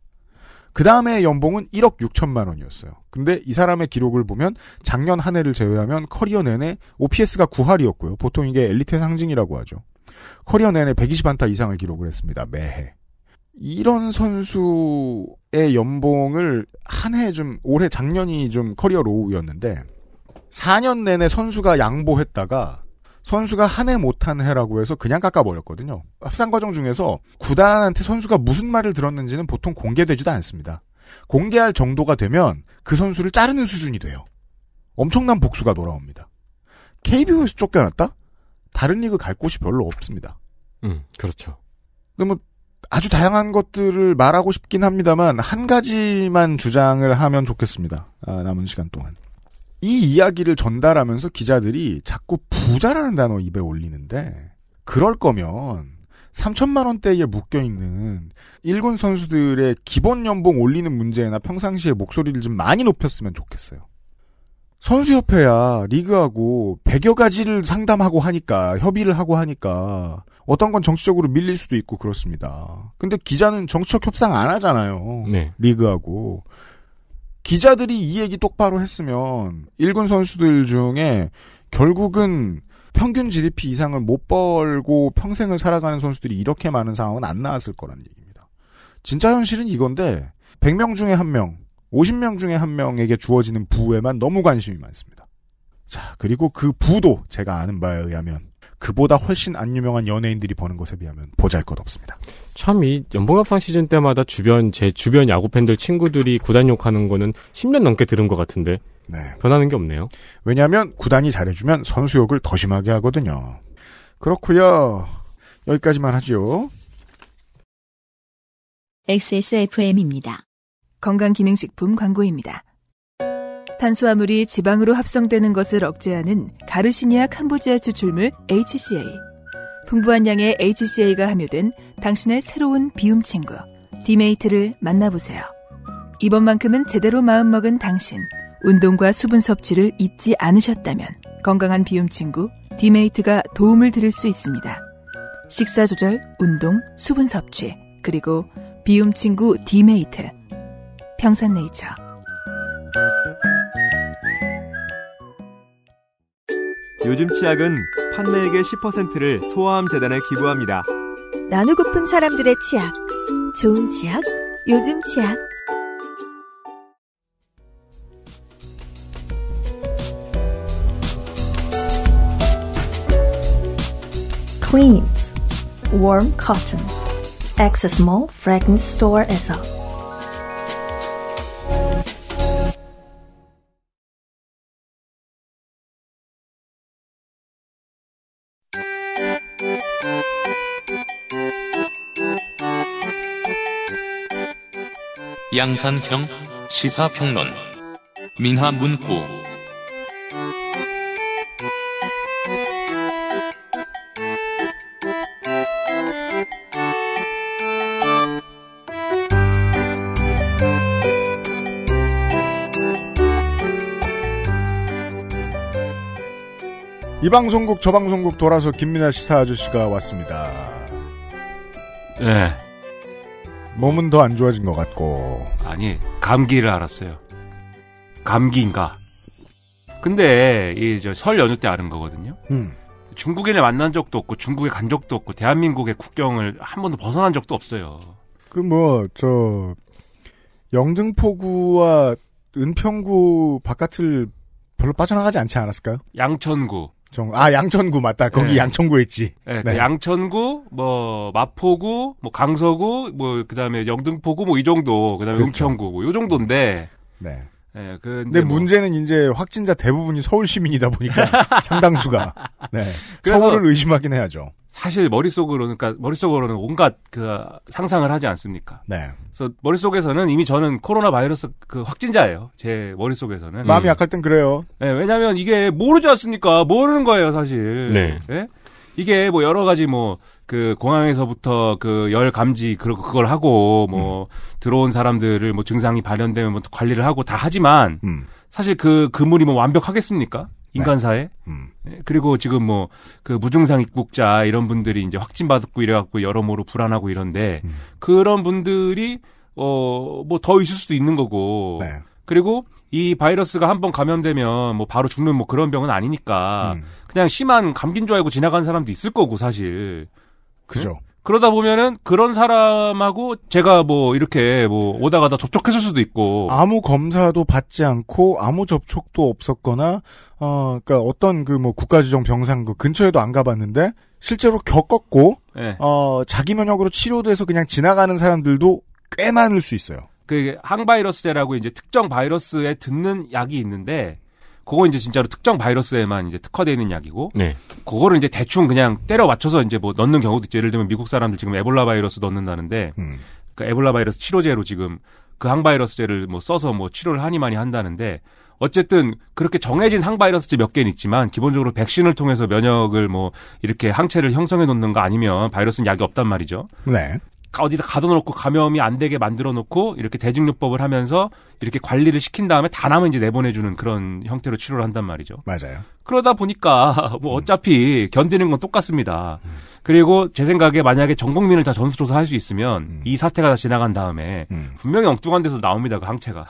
그 다음에 연봉은 1억 6천만 원이었어요. 근데 이 사람의 기록을 보면 작년 한 해를 제외하면 커리어 내내 OPS가 9할이었고요. 보통 이게 엘리트의 상징이라고 하죠. 커리어 내내 120안타 이상을 기록을 했습니다. 매해. 이런 선수의 연봉을 한 해 좀 올해 작년이 좀 커리어 로우였는데 4년 내내 선수가 양보했다가 선수가 한 해 못한 해라고 해서 그냥 깎아버렸거든요. 협상 과정 중에서 구단한테 선수가 무슨 말을 들었는지는 보통 공개되지도 않습니다. 공개할 정도가 되면 그 선수를 자르는 수준이 돼요. 엄청난 복수가 돌아옵니다. KBO에서 쫓겨났다? 다른 리그 갈 곳이 별로 없습니다. 그렇죠. 근데 뭐 아주 다양한 것들을 말하고 싶긴 합니다만 한 가지만 주장을 하면 좋겠습니다. 남은 시간 동안. 이 이야기를 전달하면서 기자들이 자꾸 부자라는 단어 입에 올리는데 그럴 거면 3천만 원대에 묶여있는 일군 선수들의 기본 연봉 올리는 문제나 평상시에 목소리를 좀 많이 높였으면 좋겠어요. 선수협회야 리그하고 100여 가지를 상담하고 하니까 협의를 하고 하니까 어떤 건 정치적으로 밀릴 수도 있고 그렇습니다. 근데 기자는 정치적 협상 안 하잖아요. 네. 리그하고. 기자들이 이 얘기 똑바로 했으면 1군 선수들 중에 결국은 평균 GDP 이상을 못 벌고 평생을 살아가는 선수들이 이렇게 많은 상황은 안 나왔을 거란 얘기입니다. 진짜 현실은 이건데 100명 중에 1명, 50명 중에 1명에게 주어지는 부에만 너무 관심이 많습니다. 자, 그리고 그 부도 제가 아는 바에 의하면 그보다 훨씬 안 유명한 연예인들이 버는 것에 비하면 보잘것없습니다. 참 이 연봉협상 시즌 때마다 제 주변 야구팬들 친구들이 구단 욕하는 거는 10년 넘게 들은 것 같은데 네. 변하는 게 없네요. 왜냐하면 구단이 잘해주면 선수 욕을 더 심하게 하거든요. 그렇고요. 여기까지만 하지요. XSFM입니다. 건강기능식품 광고입니다. 탄수화물이 지방으로 합성되는 것을 억제하는 가르시니아 캄보지아주 줄물 HCA. 풍부한 양의 HCA가 함유된 당신의 새로운 비움 친구 디메이트를 만나보세요. 이번만큼은 제대로 마음먹은 당신. 운동과 수분 섭취를 잊지 않으셨다면 건강한 비움 친구 디메이트가 도움을 드릴 수 있습니다. 식사 조절, 운동, 수분 섭취 그리고 비움 친구 디메이트. 평산네이처. 요즘 치약은 판매액의 10%를 소아암재단에 기부합니다. 나누고픈 사람들의 치약. 좋은 치약, 요즘 치약. Cleans Warm Cotton Access Mall Fragrance Store에서 양산형 시사평론 민하문구 이 방송국 저 방송국 돌아서 김민하 시사 아저씨가 왔습니다. 네. 몸은 더 안 좋아진 것 같고. 아니, 감기를 앓았어요. 감기인가? 근데, 설 연휴 때 앓은 거거든요? 중국인을 만난 적도 없고, 중국에 간 적도 없고, 대한민국의 국경을 한 번도 벗어난 적도 없어요. 영등포구와 은평구 바깥을 별로 빠져나가지 않지 않았을까요? 양천구. 양천구 맞다. 거기 네. 양천구에 있지. 네. 네. 양천구, 마포구, 강서구, 그다음에 영등포구, 이 정도. 그다음에 그렇죠. 은평구, 이 정도인데. 네. 네, 근데 문제는 이제 확진자 대부분이 서울 시민이다 보니까 상당수가. 네. 서울을 의심하긴 해야죠. 사실 머릿속으로는 온갖 상상을 하지 않습니까? 네. 그래서 머릿속에서는 이미 저는 코로나 바이러스 확진자예요. 제 머릿속에서는. 마음이 약할 땐 그래요. 네, 왜냐면 이게 모르지 않습니까? 모르는 거예요, 사실. 네. 네? 이게 여러 가지 공항에서부터 열 감지, 그걸 하고, 들어온 사람들을 증상이 발현되면 관리를 하고 다 하지만, 사실 그물이 완벽하겠습니까? 인간사에? 네. 그리고 지금 무증상 입국자 이런 분들이 이제 확진받고 이래갖고 여러모로 불안하고 이런데, 그런 분들이, 더 있을 수도 있는 거고, 네. 그리고 이 바이러스가 한번 감염되면 바로 죽는 그런 병은 아니니까, 그냥 심한 감기인 줄 알고 지나간 사람도 있을 거고, 사실. 그죠. 그러다 보면은 그런 사람하고 제가 이렇게 오다 가다 접촉했을 수도 있고. 아무 검사도 받지 않고 아무 접촉도 없었거나, 그러니까 어떤 국가지정 병상 근처에도 안 가봤는데 실제로 겪었고, 네. 자기 면역으로 치료돼서 그냥 지나가는 사람들도 꽤 많을 수 있어요. 항바이러스제라고 이제 특정 바이러스에 듣는 약이 있는데, 그거 이제 진짜로 특정 바이러스에만 이제 특화되어 있는 약이고, 네. 그거를 이제 대충 그냥 때려 맞춰서 이제 넣는 경우도 있죠. 예를 들면 미국 사람들 지금 에볼라 바이러스 넣는다는데, 그 에볼라 바이러스 치료제로 지금 그 항바이러스제를 써서 치료를 많이 한다는데, 어쨌든 그렇게 정해진 항바이러스제 몇 개는 있지만, 기본적으로 백신을 통해서 면역을 이렇게 항체를 형성해 놓는 거 아니면 바이러스는 약이 없단 말이죠. 네. 어디다 가둬놓고 감염이 안 되게 만들어놓고 이렇게 대증요법을 하면서 이렇게 관리를 시킨 다음에 다 남은 이제 내보내주는 그런 형태로 치료를 한단 말이죠. 맞아요. 그러다 보니까 어차피 견디는 건 똑같습니다. 그리고 제 생각에 만약에 전 국민을 다 전수조사할 수 있으면 이 사태가 다 지나간 다음에 분명히 엉뚱한 데서 나옵니다. 그 항체가.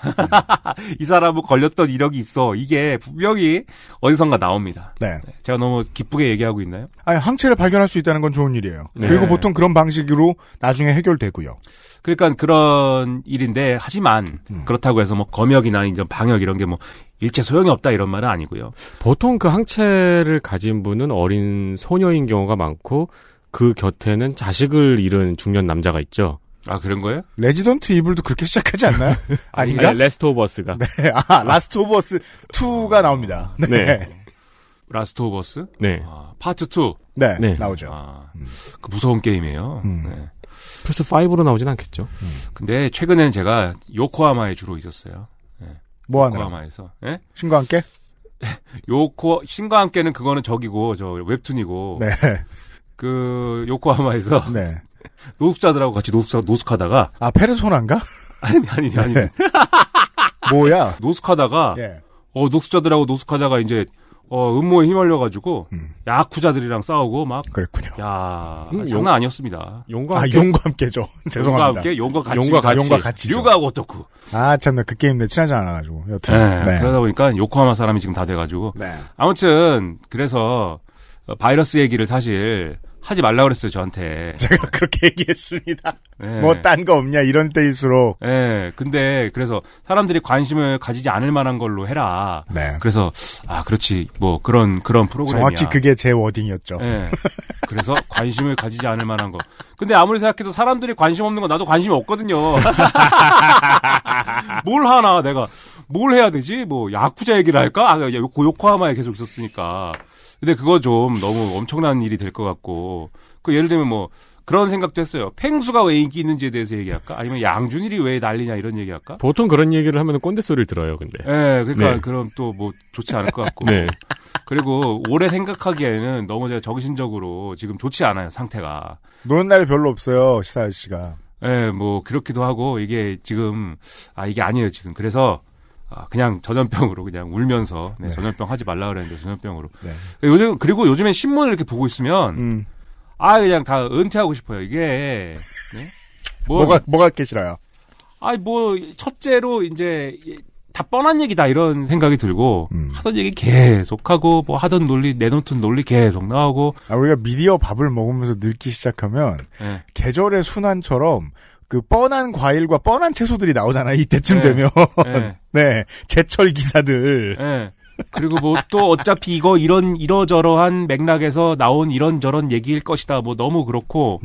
이 사람은 걸렸던 이력이 있어. 이게 분명히 어디선가 나옵니다. 네. 제가 너무 기쁘게 얘기하고 있나요? 아니, 항체를 발견할 수 있다는 건 좋은 일이에요. 네. 그리고 보통 그런 방식으로 나중에 해결되고요. 그러니까 그런 일인데, 하지만 그렇다고 해서 검역이나 이제 방역 이런 게 일체 소용이 없다 이런 말은 아니고요. 보통 그 항체를 가진 분은 어린 소녀인 경우가 많고, 그 곁에는 자식을 잃은 중년 남자가 있죠. 아, 그런 거예요? 레지던트 이블도 그렇게 시작하지 않나요? 아닌가? 아니, 라스트 오브 어스가. 네. 아, 라스트 오브 어스 2가 나옵니다. 네. 네. 라스트 오브 어스? 네. 아, 파트 2? 네. 네. 나오죠. 아, 그 무서운 게임이에요. 네. 플스 5로 나오진 않겠죠. 근데 최근에는 제가 요코하마에 주로 있었어요. 네. 뭐 하나요? 요코하마에서. 예? 네? 신과 함께? 신과 함께는 그거는 저기고, 저 웹툰이고. 네. 요코하마에서. 네. 노숙자들하고 같이 노숙하다가. 아, 페르소나인가? 아니. 네. 뭐야? 노숙하다가. 예. 노숙자들하고 노숙하다가 이제, 음모에 휘말려가지고, 야쿠자들이랑 싸우고, 막. 그랬군요. 야, 장난 아니었습니다. 용과 함께. 아, 용과 함께죠. 죄송합니다. 용과 같이. 류가하고 어떻고. 아, 참나, 그 게임 내 친하지 않아가지고. 여튼. 네, 네. 그러다 보니까 요코하마 사람이 지금 다 돼가지고. 네. 아무튼, 그래서, 바이러스 얘기를 사실, 하지 말라 그랬어요, 저한테. 제가 그렇게 얘기했습니다. 네. 딴 거 없냐, 이런 때일수록. 예, 네, 근데, 그래서, 사람들이 관심을 가지지 않을 만한 걸로 해라. 네. 그래서, 아, 그렇지, 그런 프로그램이야. 정확히 그게 제 워딩이었죠. 예. 네. 그래서, 관심을 가지지 않을 만한 거. 근데 아무리 생각해도 사람들이 관심 없는 거 나도 관심이 없거든요. 뭘 하나, 내가. 뭘 해야 되지? 야쿠자 얘기를 할까? 아, 요코하마에 계속 있었으니까. 근데 그거 좀 너무 엄청난 일이 될 것 같고, 예를 들면 그런 생각도 했어요. 펭수가 왜 인기 있는지에 대해서 얘기할까? 아니면 양준일이 왜 난리냐 이런 얘기할까? 보통 그런 얘기를 하면 꼰대 소리를 들어요, 근데. 예, 그러니까 네. 그럼 또 좋지 않을 것 같고. 네. 그리고 오래 생각하기에는 너무 제가 정신적으로 지금 좋지 않아요, 상태가. 노는 날이 별로 없어요, 시사 아저씨가. 예, 그렇기도 하고, 이게 지금, 아, 이게 아니에요, 지금. 그래서, 아, 그냥 전염병으로 그냥 울면서 네. 전염병 하지 말라 그랬는데 전염병으로. 네. 요즘엔 신문을 이렇게 보고 있으면 그냥 다 은퇴하고 싶어요. 이게 네? 뭐가 이렇게 싫어요? 아니 첫째로 이제 다 뻔한 얘기다 이런 생각이 들고 하던 얘기 계속하고 하던 논리 내놓던 논리 계속 나오고. 아, 우리가 미디어 밥을 먹으면서 늙기 시작하면 네. 계절의 순환처럼. 뻔한 과일과 뻔한 채소들이 나오잖아요, 이때쯤 되면. 네. 제철 기사들. 네. 그리고 뭐 또 어차피 이거 이런 이러저러한 맥락에서 나온 이런저런 얘기일 것이다. 뭐 너무 그렇고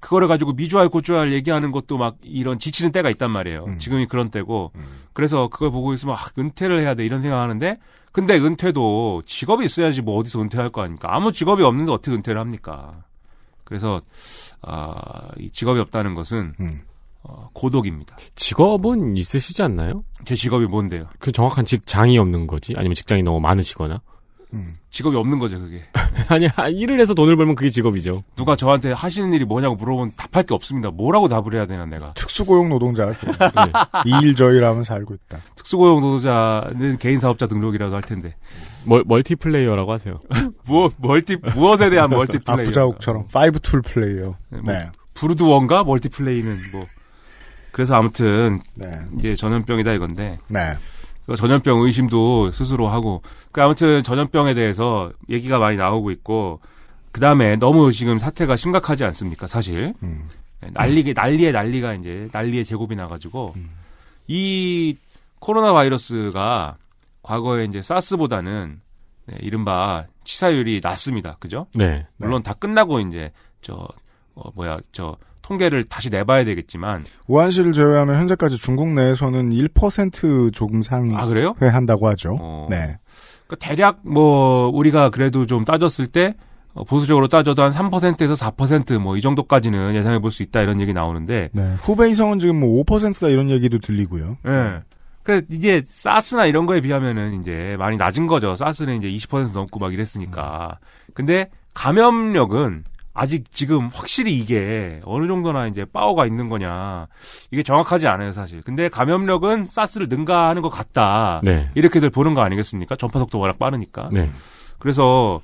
그거를 가지고 미주알 고주알 얘기하는 것도 막 이런 지치는 때가 있단 말이에요. 지금이 그런 때고. 그래서 그걸 보고 있으면 아, 은퇴를 해야 돼 이런 생각하는데 근데 은퇴도 직업이 있어야지 뭐 어디서 은퇴할 거 아닙니까? 아무 직업이 없는데 어떻게 은퇴를 합니까? 그래서 이 직업이 없다는 것은 고독입니다. 직업은 있으시지 않나요? 제 직업이 뭔데요? 그 정확한 직장이 없는 거지? 아니면 직장이 너무 많으시거나? 직업이 없는 거죠, 그게. 아니, 일을 해서 돈을 벌면 그게 직업이죠. 누가 저한테 하시는 일이 뭐냐고 물어보면 답할 게 없습니다. 뭐라고 답을 해야 되나, 내가. 특수고용 노동자라. 네. 이 일 저 일 하면서 알고 있다. 특수고용 노동자는 개인 사업자 등록이라도 할 텐데. 멀티플레이어라고 하세요. 무엇에 대한 멀티플레이어? 아, 부자욱처럼. 5툴 플레이어. 네. 뭐, 네. 브루드원과 멀티플레이는 뭐. 그래서 아무튼. 네. 이제 전염병이다 이건데. 네. 전염병 의심도 스스로 하고 그 아무튼 전염병에 대해서 얘기가 많이 나오고 있고 그다음에 너무 지금 사태가 심각하지 않습니까? 사실 난리에 난리가 이제 난리에 제곱이 나가지고 이 코로나 바이러스가 과거에 이제 사스보다는 네, 이른바 치사율이 낮습니다. 그죠? 네. 물론 다 끝나고 이제 통계를 다시 내봐야 되겠지만 우한시를 제외하면 현재까지 중국 내에서는 1% 조금 상회한다고 하죠. 네. 그러니까 대략 뭐 우리가 그래도 좀 따졌을 때 보수적으로 따져도 한 3%에서 4% 뭐 이 정도까지는 예상해 볼 수 있다 이런 얘기 나오는데 네. 후베이성은 지금 뭐 5%다 이런 얘기도 들리고요. 네. 그러니까 이제 사스나 이런 거에 비하면은 이제 많이 낮은 거죠. 사스는 이제 20% 넘고 막 이랬으니까. 근데 감염력은 아직 지금 확실히 이게 어느 정도나 이제 파워가 있는 거냐 이게 정확하지 않아요 사실. 근데 감염력은 사스를 능가하는 것 같다. 네. 이렇게들 보는 거 아니겠습니까? 전파속도 워낙 빠르니까. 네. 그래서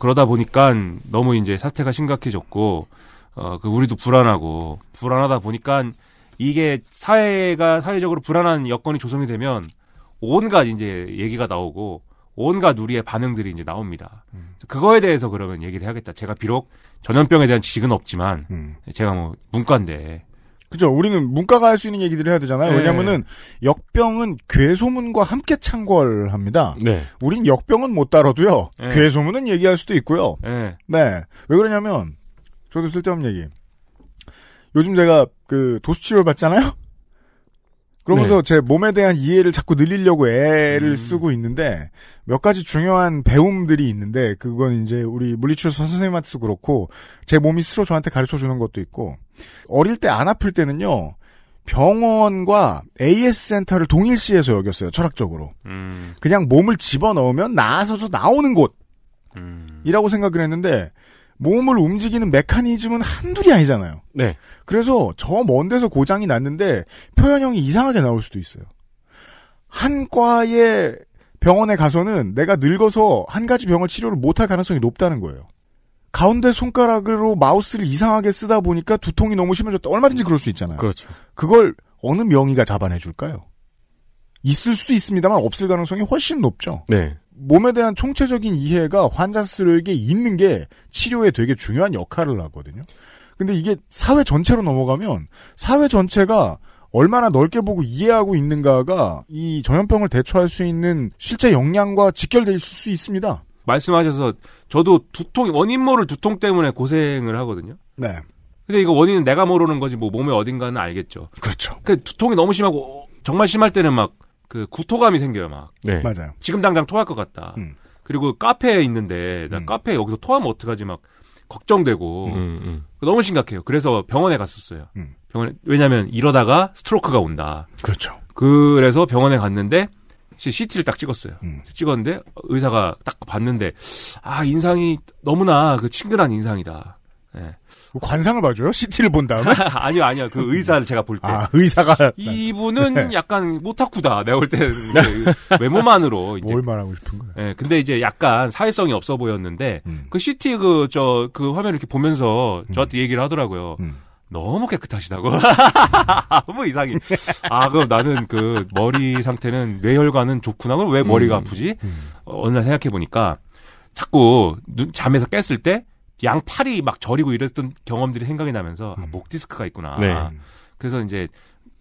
그러다 보니까 너무 이제 사태가 심각해졌고 우리도 불안하다 보니까 이게 사회적으로 불안한 여건이 조성이 되면 온갖 이제 얘기가 나오고. 온갖 우리의 반응들이 이제 나옵니다. 그거에 대해서 그러면 얘기를 해야겠다. 제가 비록 전염병에 대한 지식은 없지만 제가 뭐 문과인데. 그죠. 우리는 문과가 할 수 있는 얘기들을 해야 되잖아요. 네. 왜냐면은 역병은 괴소문과 함께 창궐합니다. 네. 우린 역병은 못 다뤄도요. 네. 괴소문은 얘기할 수도 있고요. 네. 네. 왜 그러냐면 저도 쓸데없는 얘기. 요즘 제가 그 도수치료를 받잖아요. 그러면서 네. 제 몸에 대한 이해를 자꾸 늘리려고 애를 쓰고 있는데 몇 가지 중요한 배움들이 있는데 그건 이제 우리 물리치료 선생님한테도 그렇고 제 몸이 스스로 저한테 가르쳐주는 것도 있고 어릴 때 안 아플 때는요. 병원과 AS 센터를 동일시해서 여겼어요. 철학적으로. 그냥 몸을 집어넣으면 나아서서 나오는 곳이라고 생각을 했는데 몸을 움직이는 메커니즘은 한둘이 아니잖아요. 네. 그래서 저 먼 데서 고장이 났는데 표현형이 이상하게 나올 수도 있어요. 한과의 병원에 가서는 내가 늙어서 한 가지 병을 치료를 못할 가능성이 높다는 거예요. 가운데 손가락으로 마우스를 이상하게 쓰다 보니까 두통이 너무 심해졌다. 얼마든지 그럴 수 있잖아요. 그렇죠. 그걸 어느 명의가 잡아내줄까요? 있을 수도 있습니다만 없을 가능성이 훨씬 높죠. 네. 몸에 대한 총체적인 이해가 환자 스스로에게 있는 게 치료에 되게 중요한 역할을 하거든요. 근데 이게 사회 전체로 넘어가면 사회 전체가 얼마나 넓게 보고 이해하고 있는가가 이 전염병을 대처할 수 있는 실제 역량과 직결될 수 있습니다. 말씀하셔서 저도 원인 모를 두통 때문에 고생을 하거든요. 네. 근데 이거 원인은 내가 모르는 거지 뭐 몸의 어딘가는 알겠죠. 그렇죠. 그러니까 두통이 너무 심하고 정말 심할 때는 막 그 구토감이 생겨요, 막. 네. 맞아요. 지금 당장 토할 것 같다. 그리고 카페에 있는데, 나 카페에 여기서 토하면 어떡하지, 막, 걱정되고. 너무 심각해요. 그래서 병원에 갔었어요. 왜냐면 이러다가 스트로크가 온다. 그렇죠. 그래서 병원에 갔는데, CT를 딱 찍었어요. 찍었는데, 의사가 딱 봤는데, 아, 인상이 너무나 그 친근한 인상이다. 예. 관상을 봐줘요? CT를 본 다음에? 아니요. 그 의사를 제가 볼 때. 아, 의사가. 이분은 네. 약간 오타쿠다. 내가 볼 때는. 외모만으로. 이제. 뭘 말하고 싶은 거야. 예, 근데 이제 약간 사회성이 없어 보였는데, 그 CT 그 화면을 이렇게 보면서 저한테 얘기를 하더라고요. 너무 깨끗하시다고. 너무 이상해. 아, 그럼 나는 그 머리 상태는 뇌혈관은 좋구나. 그럼 왜 머리가 아프지? 어느 날 생각해보니까 자꾸 잠에서 깼을 때, 양 팔이 막 저리고 이랬던 경험들이 생각이 나면서 목 디스크가 있구나. 네. 그래서 이제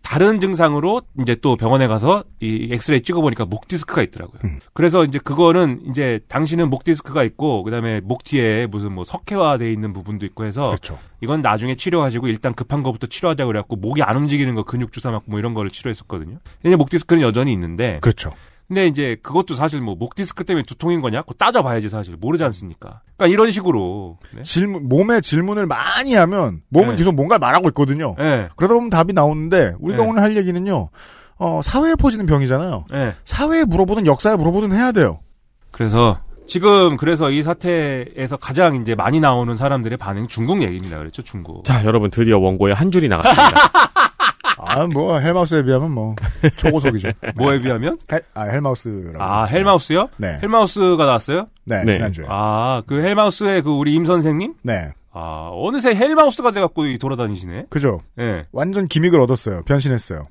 다른 증상으로 이제 또 병원에 가서 이 엑스레이 찍어보니까 목 디스크가 있더라고요. 그래서 이제 그거는 이제 당신은 목 디스크가 있고 그다음에 목 뒤에 무슨 뭐 석회화돼 있는 부분도 있고 해서 그렇죠. 이건 나중에 치료하시고 일단 급한 거부터 치료하자고 그래갖고 목이 안 움직이는 거 근육 주사 맞고 뭐 이런 거를 치료했었거든요. 근데 목 디스크는 여전히 있는데 그렇죠. 근데 이제 그것도 사실 뭐 목 디스크 때문에 두통인 거냐? 그거 따져봐야지 사실 모르지 않습니까? 그러니까 이런 식으로 네? 몸에 질문을 많이 하면 몸은 네. 계속 뭔가 말하고 있거든요. 네. 그러다 보면 답이 나오는데 우리가 네. 오늘 할 얘기는요. 사회에 퍼지는 병이잖아요. 네. 사회에 물어보든 역사에 물어보든 해야 돼요. 그래서 지금 그래서 이 사태에서 가장 이제 많이 나오는 사람들의 반응 중국 얘기입니다. 그렇죠? 중국. 자, 여러분 드디어 원고에 한 줄이 나갔습니다. 뭐 헬마우스에 비하면 뭐 초고속이죠. 뭐에 비하면? 헬마우스라고. 아, 헬마우스요? 네. 헬마우스가 나왔어요? 네, 네. 지난주에. 아, 그 헬마우스의 그 우리 임 선생님? 네. 아, 어느새 헬마우스가 돼갖고 돌아다니시네? 그죠. 예. 네. 완전 기믹을 얻었어요. 변신했어요.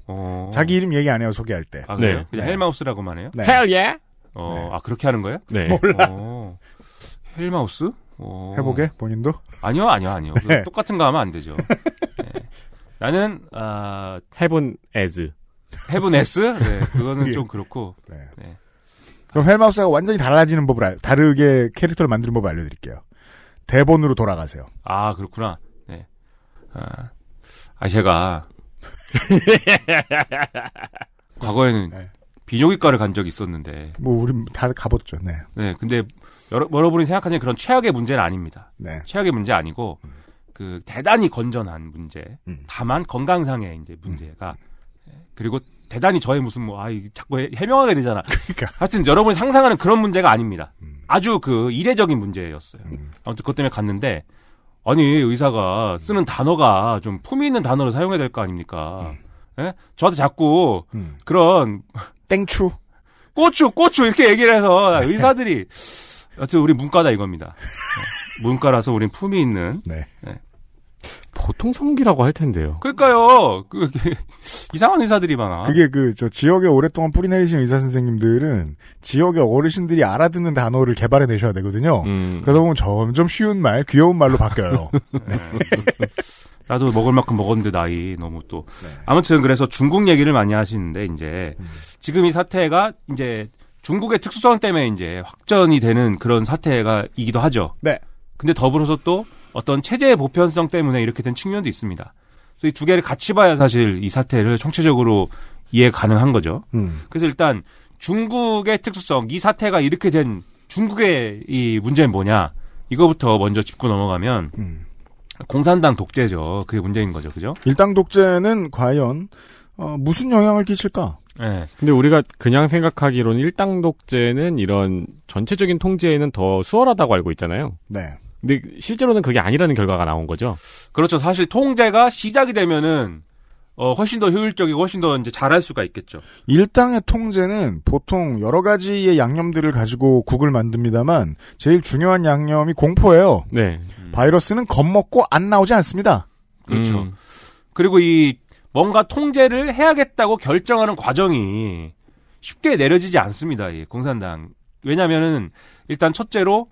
자기 이름 얘기 안 해요, 소개할 때. 아, 그래요? 네. 그냥 헬마우스라고만 해요? 네. 헬 예? 네. 아, 그렇게 하는 거예요? 네. 몰라. 헬마우스? 해보게, 본인도? 아니요. 네. 똑같은 거 하면 안 되죠. 네. 나는 해본 에스 네, 그거는 좀 그렇고 네. 네. 그럼 헬마우스가 완전히 달라지는 법을 다르게 캐릭터를 만드는 법을 알려드릴게요. 대본으로 돌아가세요. 아 그렇구나. 네. 제가 과거에는 네. 비뇨기과를 간 적이 있었는데 뭐 우리 다 가봤죠. 네. 네. 근데 여러분이 생각하는 그런 최악의 문제는 아닙니다. 네. 최악의 문제 아니고. 그 대단히 건전한 문제, 다만 건강상의 이제 문제가 그리고 대단히 저의 무슨 뭐 자꾸 해명하게 되잖아. 그러니까. 하여튼 여러분이 상상하는 그런 문제가 아닙니다. 아주 그 이례적인 문제였어요. 아무튼 그것 때문에 갔는데 아니 의사가 쓰는 단어가 좀 품위 있는 단어를 사용해야 될 거 아닙니까? 예? 저한테 자꾸 그런 땡추, 고추 이렇게 얘기를 해서 의사들이 여튼 우리 문과다 이겁니다. 문과라서 우린 품위 있는. 네. 네. 보통 성기라고 할 텐데요. 그러니까요. 이상한 의사들이 많아. 그게 지역에 오랫동안 뿌리 내리신 의사 선생님들은 지역의 어르신들이 알아듣는 단어를 개발해 내셔야 되거든요. 그러다 보면 점점 쉬운 말, 귀여운 말로 바뀌어요. 네. 나도 먹을 만큼 먹었는데 나이 너무 또. 네. 아무튼 그래서 중국 얘기를 많이 하시는데 이제 지금 이 사태가 이제 중국의 특수성 때문에 이제 확전이 되는 그런 사태이기도 하죠. 네. 근데 더불어서 또 어떤 체제의 보편성 때문에 이렇게 된 측면도 있습니다. 그래서 이 두 개를 같이 봐야 사실 이 사태를 총체적으로 이해 가능한 거죠. 그래서 일단 중국의 특수성, 이 사태가 이렇게 된 중국의 이 문제는 뭐냐? 이거부터 먼저 짚고 넘어가면 공산당 독재죠. 그게 문제인 거죠. 그죠? 일당 독재는 과연 무슨 영향을 끼칠까? 네. 근데 우리가 그냥 생각하기로는 일당 독재는 이런 전체적인 통제에는 더 수월하다고 알고 있잖아요. 네. 근데 실제로는 그게 아니라는 결과가 나온 거죠. 그렇죠. 사실 통제가 시작이 되면은 훨씬 더 효율적이고 훨씬 더 이제 잘할 수가 있겠죠. 일당의 통제는 보통 여러 가지의 양념들을 가지고 국을 만듭니다만 제일 중요한 양념이 공포예요. 네. 바이러스는 겁먹고 안 나오지 않습니다. 그렇죠. 그리고 이 뭔가 통제를 해야겠다고 결정하는 과정이 쉽게 내려지지 않습니다. 이 공산당. 왜냐면은 일단 첫째로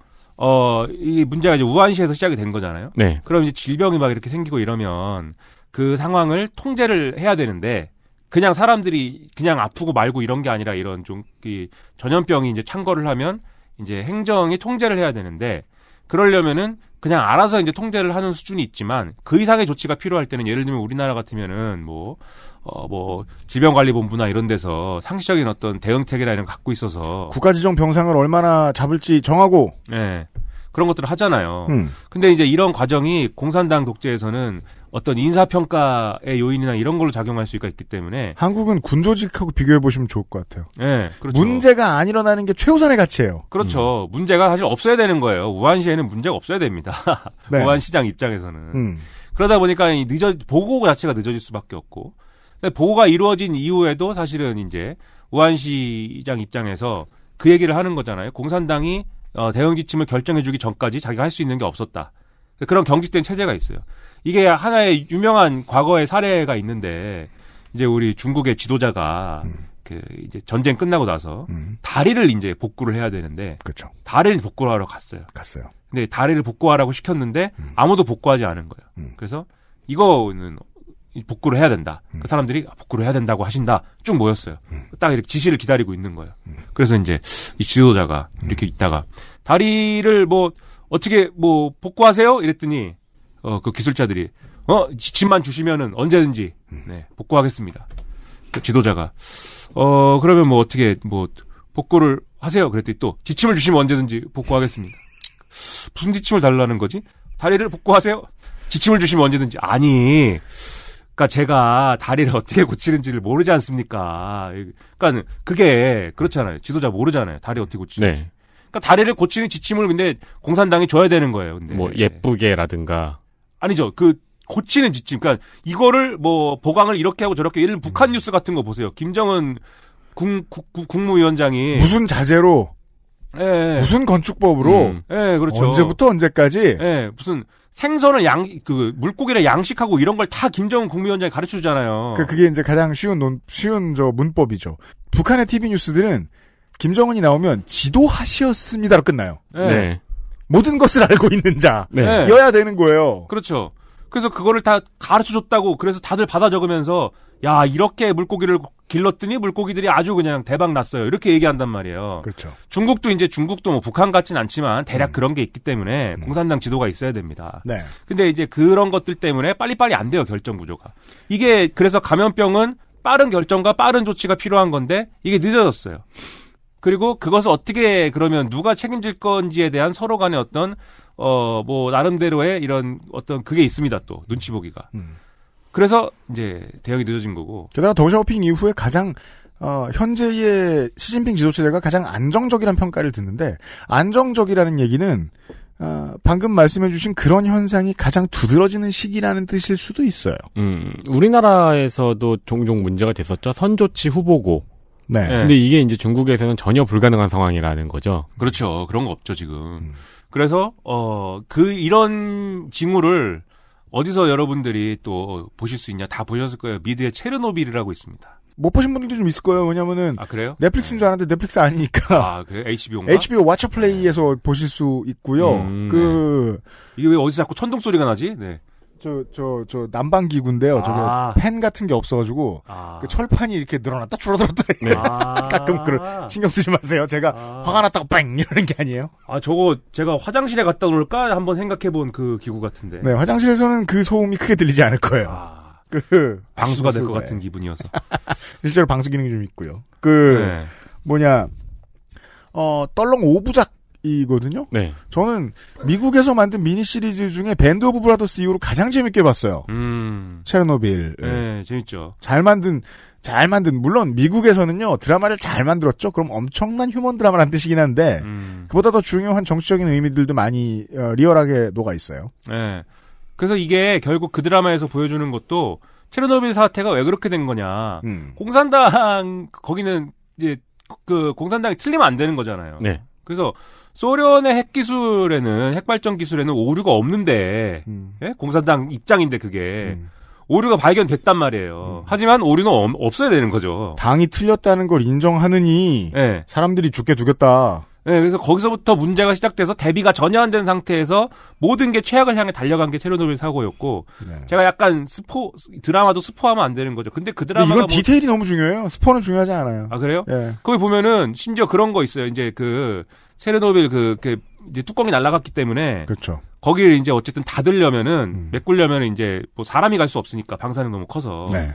이 문제가 이제 우한시에서 시작이 된 거잖아요. 네. 그럼 이제 질병이 막 이렇게 생기고 이러면 그 상황을 통제를 해야 되는데 그냥 사람들이 그냥 아프고 말고 이런 게 아니라 이런 좀 이 전염병이 이제 창궐을 하면 이제 행정이 통제를 해야 되는데 그러려면은 그냥 알아서 이제 통제를 하는 수준이 있지만 그 이상의 조치가 필요할 때는 예를 들면 우리나라 같으면은 뭐 질병관리본부나 이런 데서 상시적인 어떤 대응책이나 이런 거 갖고 있어서 국가지정 병상을 얼마나 잡을지 정하고 네. 그런 것들을 하잖아요. 근데 이제 이런 과정이 공산당 독재에서는 어떤 인사평가의 요인이나 이런 걸로 작용할 수가 있기 때문에 한국은 군조직하고 비교해보시면 좋을 것 같아요. 네, 그렇죠. 문제가 안 일어나는 게 최우선의 가치예요. 그렇죠. 문제가 사실 없어야 되는 거예요. 우한시에는 문제가 없어야 됩니다. 네. 우한시장 입장에서는. 그러다 보니까 보고 자체가 늦어질 수밖에 없고 근데 보고가 이루어진 이후에도 사실은 이제 우한시장 입장에서 그 얘기를 하는 거잖아요. 공산당이 대응 지침을 결정해주기 전까지 자기가 할 수 있는 게 없었다. 그런 경직된 체제가 있어요. 이게 하나의 유명한 과거의 사례가 있는데 이제 우리 중국의 지도자가 이제 전쟁 끝나고 나서 다리를 이제 복구를 해야 되는데 그쵸. 다리를 복구하러 갔어요. 근데 다리를 복구하라고 시켰는데 아무도 복구하지 않은 거예요. 그래서 이거는 복구를 해야 된다. 그 사람들이 복구를 해야 된다고 하신다. 쭉 모였어요. 딱 이렇게 지시를 기다리고 있는 거예요. 그래서 이제 이 지도자가 이렇게 있다가 다리를 뭐 어떻게 뭐 복구하세요? 이랬더니 그 기술자들이 지침만 주시면은 언제든지 네, 복구하겠습니다. 그 지도자가 그러면 뭐 어떻게 뭐 복구를 하세요? 그랬더니 또 지침을 주시면 언제든지 복구하겠습니다. 무슨 지침을 달라는 거지? 다리를 복구하세요? 지침을 주시면 언제든지. 아니, 그러니까 제가 다리를 어떻게 고치는지를 모르지 않습니까? 그러니까 그게 그렇잖아요. 지도자 모르잖아요. 다리 어떻게 고치는지. 네. 그러니까 다리를 고치는 지침을 근데 공산당이 줘야 되는 거예요. 근데. 뭐 예쁘게라든가. 아니죠. 그 고치는 지침. 그러니까 이거를 뭐 보강을 이렇게 하고 저렇게. 예를 들면 북한 뉴스 같은 거 보세요. 김정은 국무위원장이 무슨 자재로, 예, 무슨 건축법으로, 예, 그렇죠. 언제부터 언제까지, 예, 무슨 생선을 물고기를 양식하고 이런 걸 다 김정은 국무위원장이 가르쳐 주잖아요. 그게 이제 가장 쉬운 저 문법이죠. 북한의 TV 뉴스들은 김정은이 나오면 지도하시었습니다로 끝나요. 예. 네. 모든 것을 알고 있는 자여야 네. 되는 거예요. 그렇죠. 그래서 그거를 다 가르쳐 줬다고, 그래서 다들 받아 적으면서, 야, 이렇게 물고기를 길렀더니 물고기들이 아주 그냥 대박 났어요. 이렇게 얘기한단 말이에요. 그렇죠. 중국도 뭐 북한 같진 않지만 대략 그런 게 있기 때문에 공산당 지도가 있어야 됩니다. 네. 근데 이제 그런 것들 때문에 빨리빨리 안 돼요, 결정 구조가. 이게 그래서 감염병은 빠른 결정과 빠른 조치가 필요한 건데 이게 늦어졌어요. 그리고 그것을 어떻게 그러면 누가 책임질 건지에 대한 서로 간의 어떤 뭐 나름대로의 이런 어떤 그게 있습니다. 또 눈치 보기가. 그래서 이제 대응이 늦어진 거고. 게다가 더샤오핑 이후에 가장 현재의 시진핑 지도체제가 가장 안정적이라는 평가를 듣는데, 안정적이라는 얘기는 방금 말씀해주신 그런 현상이 가장 두드러지는 시기라는 뜻일 수도 있어요. 우리나라에서도 종종 문제가 됐었죠. 선조치 후보고. 네. 근데 이게 이제 중국에서는 전혀 불가능한 상황이라는 거죠. 그렇죠. 그런 거 없죠 지금. 그래서 이런 징후를 어디서 여러분들이 또 보실 수 있냐. 다 보셨을 거예요. 미드의 체르노빌이라고 있습니다. 못 보신 분들도 좀 있을 거예요. 왜냐면은. 아, 그래요? 넷플릭스인 줄 알았는데 넷플릭스 아니니까. 아, 그래요? HBO인가? HBO 왓챠플레이에서 보실 수 있고요. 네. 이게 왜 어디서 자꾸 천둥 소리가 나지? 네. 저 난방기구인데요. 저기 펜 같은 게 없어가지고 그 철판이 이렇게 늘어났다 줄어들었다. 네. 가끔 신경 쓰지 마세요. 제가 화가 났다고 뺑 이러는 게 아니에요. 아, 저거 제가 화장실에 갖다 놓을까 한번 생각해본 그 기구 같은데. 네, 화장실에서는 그 소음이 크게 들리지 않을 거예요. 그 방수가 될 것 같은 기분이어서. 실제로 방수 기능이 좀 있고요. 네. 떨렁 5부작. 이거든요. 네. 저는 미국에서 만든 미니 시리즈 중에 밴드 오브 브라더스 이후로 가장 재밌게 봤어요. 체르노빌. 네, 재밌죠. 잘 만든 물론 미국에서는요 드라마를 잘 만들었죠. 그럼 엄청난 휴먼 드라마란 뜻이긴 한데 그보다 더 중요한 정치적인 의미들도 많이 리얼하게 녹아 있어요. 네. 그래서 이게 결국 그 드라마에서 보여주는 것도 체르노빌 사태가 왜 그렇게 된 거냐. 공산당 거기는 이제 그 공산당이 틀리면 안 되는 거잖아요. 네. 그래서 소련의 핵발전 기술에는 오류가 없는데, 예? 공산당 입장인데 그게. 오류가 발견됐단 말이에요. 하지만 오류는 없어야 되는 거죠. 당이 틀렸다는 걸 인정하느니, 네. 사람들이 죽게 두겠다. 네, 그래서 거기서부터 문제가 시작돼서 대비가 전혀 안 된 상태에서 모든 게 최악을 향해 달려간 게 체르노빌 사고였고, 네. 제가 약간 드라마도 스포하면 안 되는 거죠. 근데 그 드라마가. 이건 디테일이 너무 중요해요. 스포는 중요하지 않아요. 아, 그래요? 네. 거기 보면은, 심지어 그런 거 있어요. 이제 체르노빌 이제 뚜껑이 날아갔기 때문에. 그렇죠. 거기를 이제 어쨌든 메꾸려면은 이제 뭐 사람이 갈 수 없으니까 방사능이 너무 커서. 네.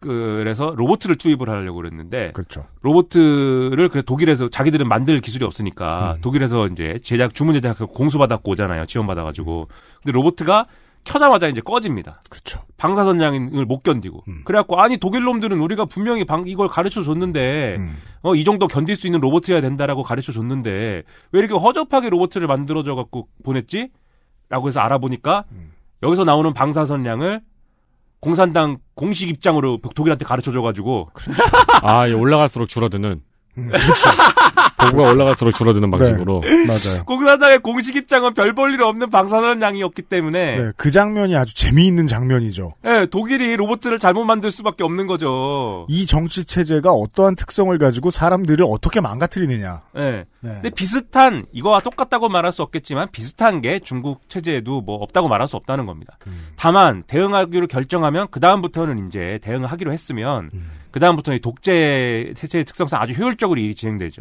그래서 로봇을 투입을 하려고 그랬는데, 그렇죠. 로봇을 그래서 독일에서 자기들은 만들 기술이 없으니까 독일에서 이제 주문 제작해서 공수받았고 오잖아요. 지원받아가지고. 근데 로봇가 켜자마자 이제 꺼집니다. 그렇죠. 방사선장을 못 견디고. 그래갖고 아니 독일 놈들은 우리가 분명히 이걸 가르쳐 줬는데 이 정도 견딜 수 있는 로봇이어야 된다라고 가르쳐 줬는데 왜 이렇게 허접하게 로봇을 만들어져갖고 보냈지? 라고 해서 알아보니까 여기서 나오는 방사선량을 공산당 공식 입장으로 독일한테 가르쳐줘가지고. 그렇죠. 올라갈수록 줄어드는. 그렇죠. 고구가 올라갈수록 줄어드는 방식으로. 네, 맞아요. 공산당의 공식 입장은 별 볼 일 없는 방사선 양이었기 때문에. 네, 그 장면이 아주 재미있는 장면이죠. 네, 독일이 로봇들을 잘못 만들 수밖에 없는 거죠. 이 정치 체제가 어떠한 특성을 가지고 사람들을 어떻게 망가뜨리느냐. 네. 네. 근데 비슷한, 이거와 똑같다고 말할 수 없겠지만 비슷한 게 중국 체제에도 뭐 없다고 말할 수 없다는 겁니다. 다만 대응하기로 결정하면 그 다음부터는 이제 대응하기로 했으면 그 다음부터는 독재 체제의 특성상 아주 효율적으로 일이 진행되죠.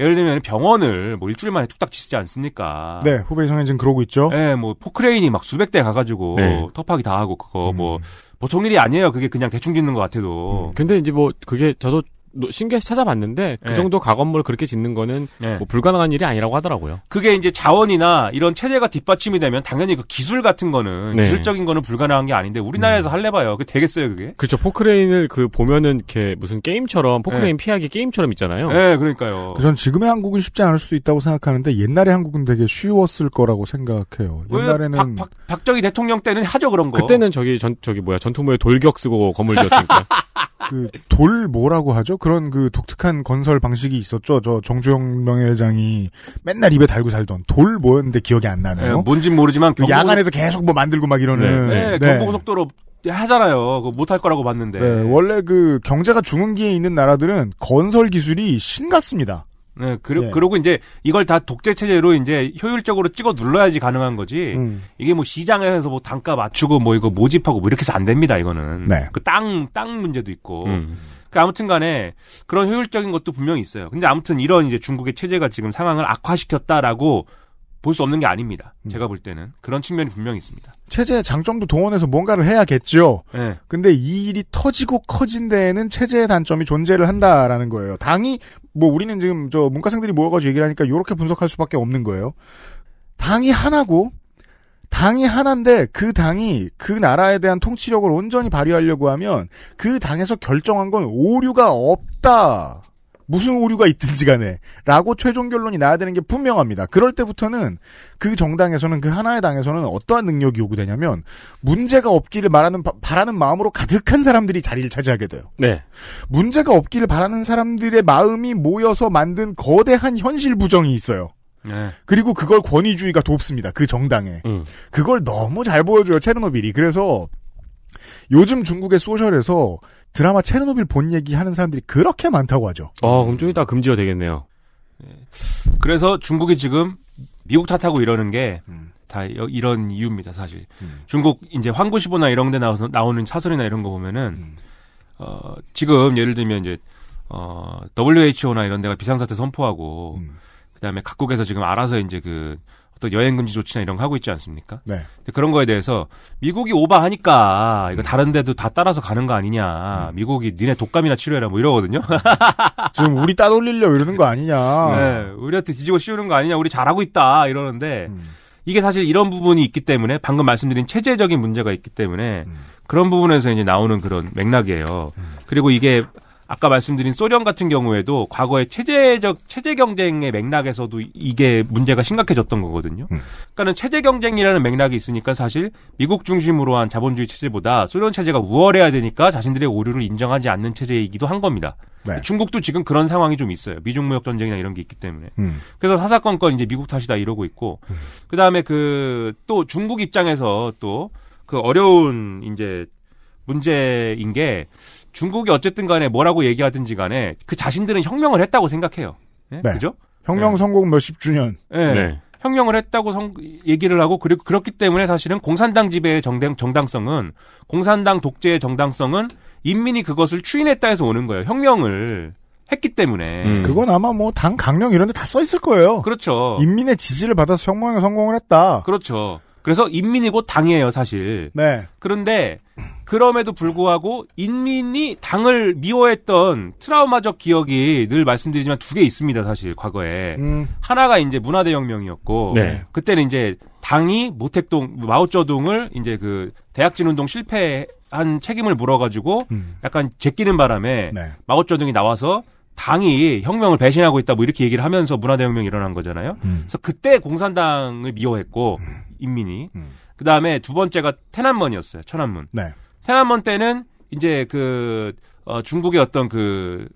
예를 들면 병원을 뭐 일주일 만에 뚝딱 짓지 않습니까? 네, 후베이성에 지금 그러고 있죠. 네, 뭐 포크레인이 막 수백 대 가가지고 네. 톱하기 다 하고 그거 뭐 보통 일이 아니에요. 그게 그냥 대충 짓는 것 같아도. 근데 이제 뭐 그게 저도 신기해서 찾아봤는데 그 정도 가건물 그렇게 짓는 거는 뭐 불가능한 일이 아니라고 하더라고요. 그게 이제 자원이나 이런 체제가 뒷받침이 되면 당연히 그 기술 같은 거는 기술적인 거는 불가능한 게 아닌데 우리나라에서 할래봐요. 그게 되겠어요 그게? 그렇죠. 포크레인을 그 보면은 이렇게 무슨 게임처럼 포크레인 피하기 게임처럼 있잖아요. 네, 그러니까요. 전 지금의 한국은 쉽지 않을 수도 있다고 생각하는데 옛날의 한국은 되게 쉬웠을 거라고 생각해요. 옛날에는 박정희 대통령 때는 하죠 그런 거. 그때는 저기 뭐야 전투모에 돌격 쓰고 건물 지었으니까. 그 돌 뭐라고 하죠? 그런 그 독특한 건설 방식이 있었죠. 저 정주영 명예회장이 맨날 입에 달고 살던 돌 뭐였는데 기억이 안 나네요. 네, 뭔진 모르지만 그 야간에도 계속 뭐 만들고 막 이러는. 네, 네, 네. 경부고속도로 하잖아요. 그거 못할 거라고 봤는데. 네, 원래 그 경제가 중흥기에 있는 나라들은 건설 기술이 신 같습니다. 네, 그러고 이제 이걸 다 독재 체제로 이제 효율적으로 찍어 눌러야지 가능한 거지. 이게 뭐 시장에서 뭐 단가 맞추고 뭐 이거 모집하고 뭐 이렇게 해서 안 됩니다. 이거는 네. 그 땅 문제도 있고. 그 아무튼간에 그런 효율적인 것도 분명히 있어요. 근데 아무튼 이런 이제 중국의 체제가 지금 상황을 악화시켰다라고 볼 수 없는 게 아닙니다. 제가 볼 때는 그런 측면이 분명히 있습니다. 체제의 장점도 동원해서 뭔가를 해야겠죠. 네. 근데 이 일이 터지고 커진 데에는 체제의 단점이 존재를 한다라는 거예요. 당이 뭐 우리는 지금 저 문과생들이 모여가지고 얘기를 하니까 이렇게 분석할 수밖에 없는 거예요. 당이 하나인데 그 당이 그 나라에 대한 통치력을 온전히 발휘하려고 하면 그 당에서 결정한 건 오류가 없다. 무슨 오류가 있든지 간에 라고 최종 결론이 나야 되는 게 분명합니다. 그럴 때부터는 그 정당에서는 그 하나의 당에서는 어떠한 능력이 요구되냐면 문제가 없기를 바라는 마음으로 가득한 사람들이 자리를 차지하게 돼요. 네. 문제가 없기를 바라는 사람들의 마음이 모여서 만든 거대한 현실 부정이 있어요. 네. 그리고 그걸 권위주의가 돕습니다. 그 정당에. 그걸 너무 잘 보여줘요. 체르노빌이. 그래서 요즘 중국의 소셜에서 드라마 체르노빌 본 얘기하는 사람들이 그렇게 많다고 하죠. 그럼 좀 이따 금지가 되겠네요. 그래서 중국이 지금 미국 탓하고 이러는 게 다 이런 이유입니다, 사실. 중국 이제 환구시보나 이런 데 나오는 사설이나 이런 거 보면은 지금 예를 들면 이제 WHO나 이런 데가 비상사태 선포하고 그다음에 각국에서 지금 알아서 이제 그 또 여행금지 조치나 이런 거 하고 있지 않습니까? 네. 그런 거에 대해서 미국이 오바하니까 이거 다른 데도 다 따라서 가는 거 아니냐. 미국이 니네 독감이나 치료해라 뭐 이러거든요. 지금 우리 따돌리려고 이러는 거 아니냐. 네. 우리한테 뒤지고 씌우는 거 아니냐. 우리 잘하고 있다 이러는데 이게 사실 이런 부분이 있기 때문에 방금 말씀드린 체제적인 문제가 있기 때문에 그런 부분에서 이제 나오는 그런 맥락이에요. 그리고 이게 아까 말씀드린 소련 같은 경우에도 과거의 체제 경쟁의 맥락에서도 이게 문제가 심각해졌던 거거든요. 그러니까는 체제 경쟁이라는 맥락이 있으니까 사실 미국 중심으로 한 자본주의 체제보다 소련 체제가 우월해야 되니까 자신들의 오류를 인정하지 않는 체제이기도 한 겁니다. 네. 중국도 지금 그런 상황이 좀 있어요. 미중 무역 전쟁이나 이런 게 있기 때문에. 그래서 사사건건 이제 미국 탓이다 이러고 있고 그다음에 그 또 중국 입장에서 또 그 어려운 이제 문제인 게 중국이 어쨌든 간에 뭐라고 얘기하든지 간에 그 자신들은 혁명을 했다고 생각해요. 네? 네. 그죠? 혁명 성공 몇십 주년. 네. 네. 혁명을 했다고 얘기를 하고 그리고 그렇기 때문에 사실은 공산당 지배의 정당성은 공산당 독재의 정당성은 인민이 그것을 추인했다 해서 오는 거예요. 혁명을 했기 때문에. 그건 아마 뭐 당 강령 이런 데 다 써 있을 거예요. 그렇죠. 인민의 지지를 받아서 혁명에 성공을 했다. 그렇죠. 그래서 인민이고 당이에요, 사실. 네. 그런데 그럼에도 불구하고 인민이 당을 미워했던 트라우마적 기억이 늘 말씀드리지만 두 개 있습니다, 사실 과거에. 하나가 이제 문화대혁명이었고 네. 그때는 이제 당이 마오쩌둥을 이제 그 대약진운동 실패한 책임을 물어가지고 약간 제끼는 바람에 네. 마오쩌둥이 나와서 당이 혁명을 배신하고 있다 뭐 이렇게 얘기를 하면서 문화대혁명이 일어난 거잖아요. 그래서 그때 공산당을 미워했고 인민이. 그 다음에 두 번째가 태난먼이었어요. 천안문. 네. 태난먼 때는 이제 그 중국의 어떤 그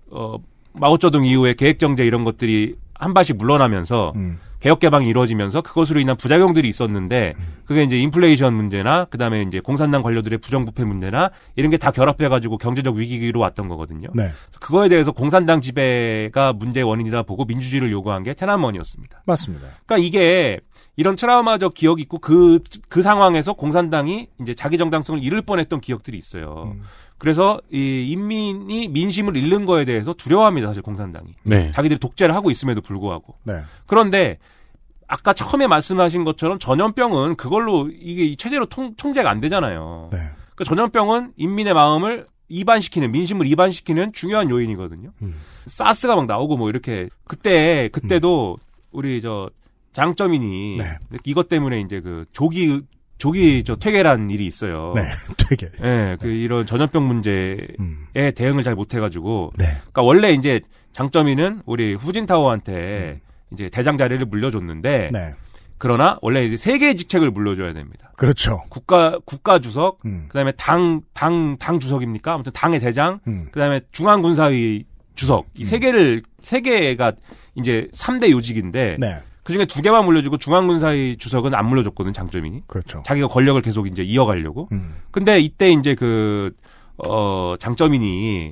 마오쩌둥 이후의 계획 경제 이런 것들이 한 발씩 물러나면서 개혁 개방이 이루어지면서 그것으로 인한 부작용들이 있었는데 그게 이제 인플레이션 문제나 그다음에 이제 공산당 관료들의 부정부패 문제나 이런 게 다 결합해 가지고 경제적 위기로 왔던 거거든요. 네. 그거에 대해서 공산당 지배가 문제의 원인이다 보고 민주주의를 요구한 게 테난먼이었습니다. 맞습니다. 그러니까 이게 이런 트라우마적 기억이 있고 그 상황에서 공산당이 이제 자기 정당성을 잃을 뻔했던 기억들이 있어요. 그래서 이 인민이 민심을 잃는 거에 대해서 두려워합니다, 사실 공산당이. 네. 자기들이 독재를 하고 있음에도 불구하고. 네. 그런데 아까 처음에 말씀하신 것처럼 전염병은 그걸로 이게 이 체제로 통제가 안 되잖아요. 네. 그러니까 전염병은 인민의 마음을 이반시키는, 민심을 이반시키는 중요한 요인이거든요. 사스가 막 나오고 뭐 이렇게 그때도 우리 장점인이 네. 이것 때문에 이제 그 조기 퇴계란 일이 있어요. 네, 퇴계. 예, 네, 그 이런 전염병 문제에 대응을 잘 못해가지고. 네. 그러니까 원래 이제 장점인은 우리 후진타오한테 이제 대장 자리를 물려줬는데. 네. 그러나 원래 이제 세 개의 직책을 물려줘야 됩니다. 그렇죠. 국가 주석, 그다음에 당 주석입니까? 아무튼 당의 대장, 그다음에 중앙군사위 주석 이 세 개가 이제 3대 요직인데. 네. 그 중에 두 개만 물려주고 중앙군사위 주석은 안 물려줬거든, 장점인이. 그렇죠. 자기가 권력을 계속 이제 이어가려고. 근데 이때 이제 장점인이,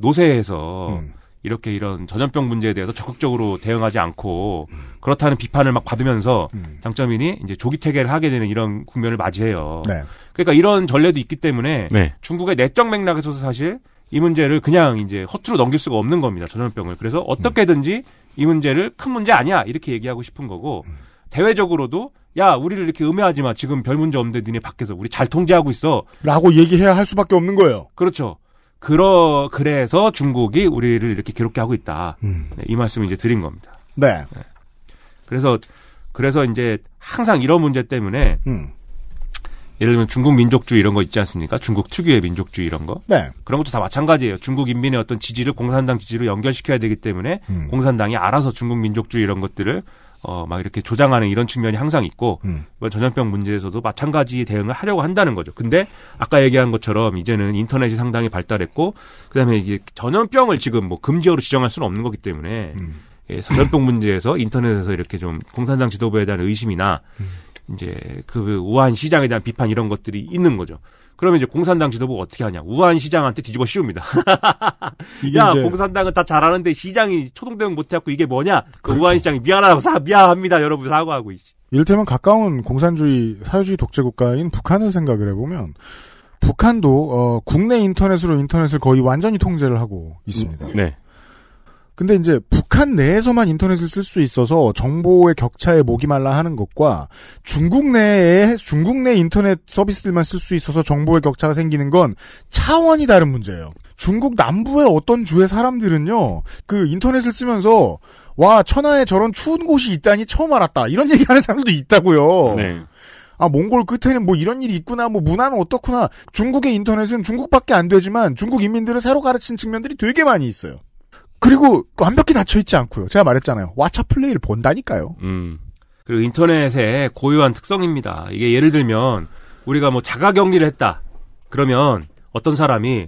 노세해서 이렇게 이런 전염병 문제에 대해서 적극적으로 대응하지 않고 그렇다는 비판을 막 받으면서 장점인이 이제 조기 퇴계를 하게 되는 이런 국면을 맞이해요. 네. 그러니까 이런 전례도 있기 때문에 네. 중국의 내적 맥락에서도 사실 이 문제를 그냥 이제 허투루 넘길 수가 없는 겁니다, 전염병을. 그래서 어떻게든지 이 문제를 큰 문제 아니야 이렇게 얘기하고 싶은 거고 대외적으로도 야 우리를 이렇게 음해하지 마 지금 별 문제 없는데 니네 밖에서 우리 잘 통제하고 있어 라고 얘기해야 할 수밖에 없는 거예요. 그렇죠. 그래서 중국이 우리를 이렇게 괴롭게 하고 있다. 네, 이 말씀을 이제 드린 겁니다. 네. 네. 그래서 이제 항상 이런 문제 때문에 예를 들면 중국 민족주의 이런 거 있지 않습니까? 중국 특유의 민족주의 이런 거. 네. 그런 것도 다 마찬가지예요. 중국 인민의 어떤 지지를 공산당 지지로 연결시켜야 되기 때문에 공산당이 알아서 중국 민족주의 이런 것들을 막 이렇게 조장하는 이런 측면이 항상 있고 전염병 문제에서도 마찬가지 대응을 하려고 한다는 거죠. 근데 아까 얘기한 것처럼 이제는 인터넷이 상당히 발달했고 그다음에 이제 전염병을 지금 뭐 금지어로 지정할 수는 없는 거기 때문에 예, 전염병 문제에서 인터넷에서 이렇게 좀 공산당 지도부에 대한 의심이나 이제 그 우한 시장에 대한 비판 이런 것들이 있는 거죠. 그러면 이제 공산당 지도부가 어떻게 하냐? 우한 시장한테 뒤집어 씌웁니다. 야 공산당은 다 잘하는데 시장이 초동대응 못해갖고 이게 뭐냐? 그렇죠. 우한 시장이 미안합니다 여러분 사과하고. 이를테면 가까운 공산주의 사회주의 독재 국가인 북한을 생각을 해보면 북한도 국내 인터넷을 거의 완전히 통제를 하고 있습니다. 네. 근데 이제 북한 내에서만 인터넷을 쓸 수 있어서 정보의 격차에 목이 말라 하는 것과 중국 내 인터넷 서비스들만 쓸 수 있어서 정보의 격차가 생기는 건 차원이 다른 문제예요. 중국 남부의 어떤 주의 사람들은요, 그 인터넷을 쓰면서 와 천하에 저런 추운 곳이 있다니 처음 알았다 이런 얘기하는 사람들도 있다고요. 네. 아 몽골 끝에는 뭐 이런 일이 있구나 뭐 문화는 어떻구나. 중국의 인터넷은 중국밖에 안 되지만 중국 인민들을 새로 가르친 측면들이 되게 많이 있어요. 그리고 완벽히 닫혀있지 않고요. 제가 말했잖아요. 왓챠 플레이를 본다니까요. 그리고 인터넷의 고유한 특성입니다. 이게 예를 들면 우리가 뭐 자가격리를 했다. 그러면 어떤 사람이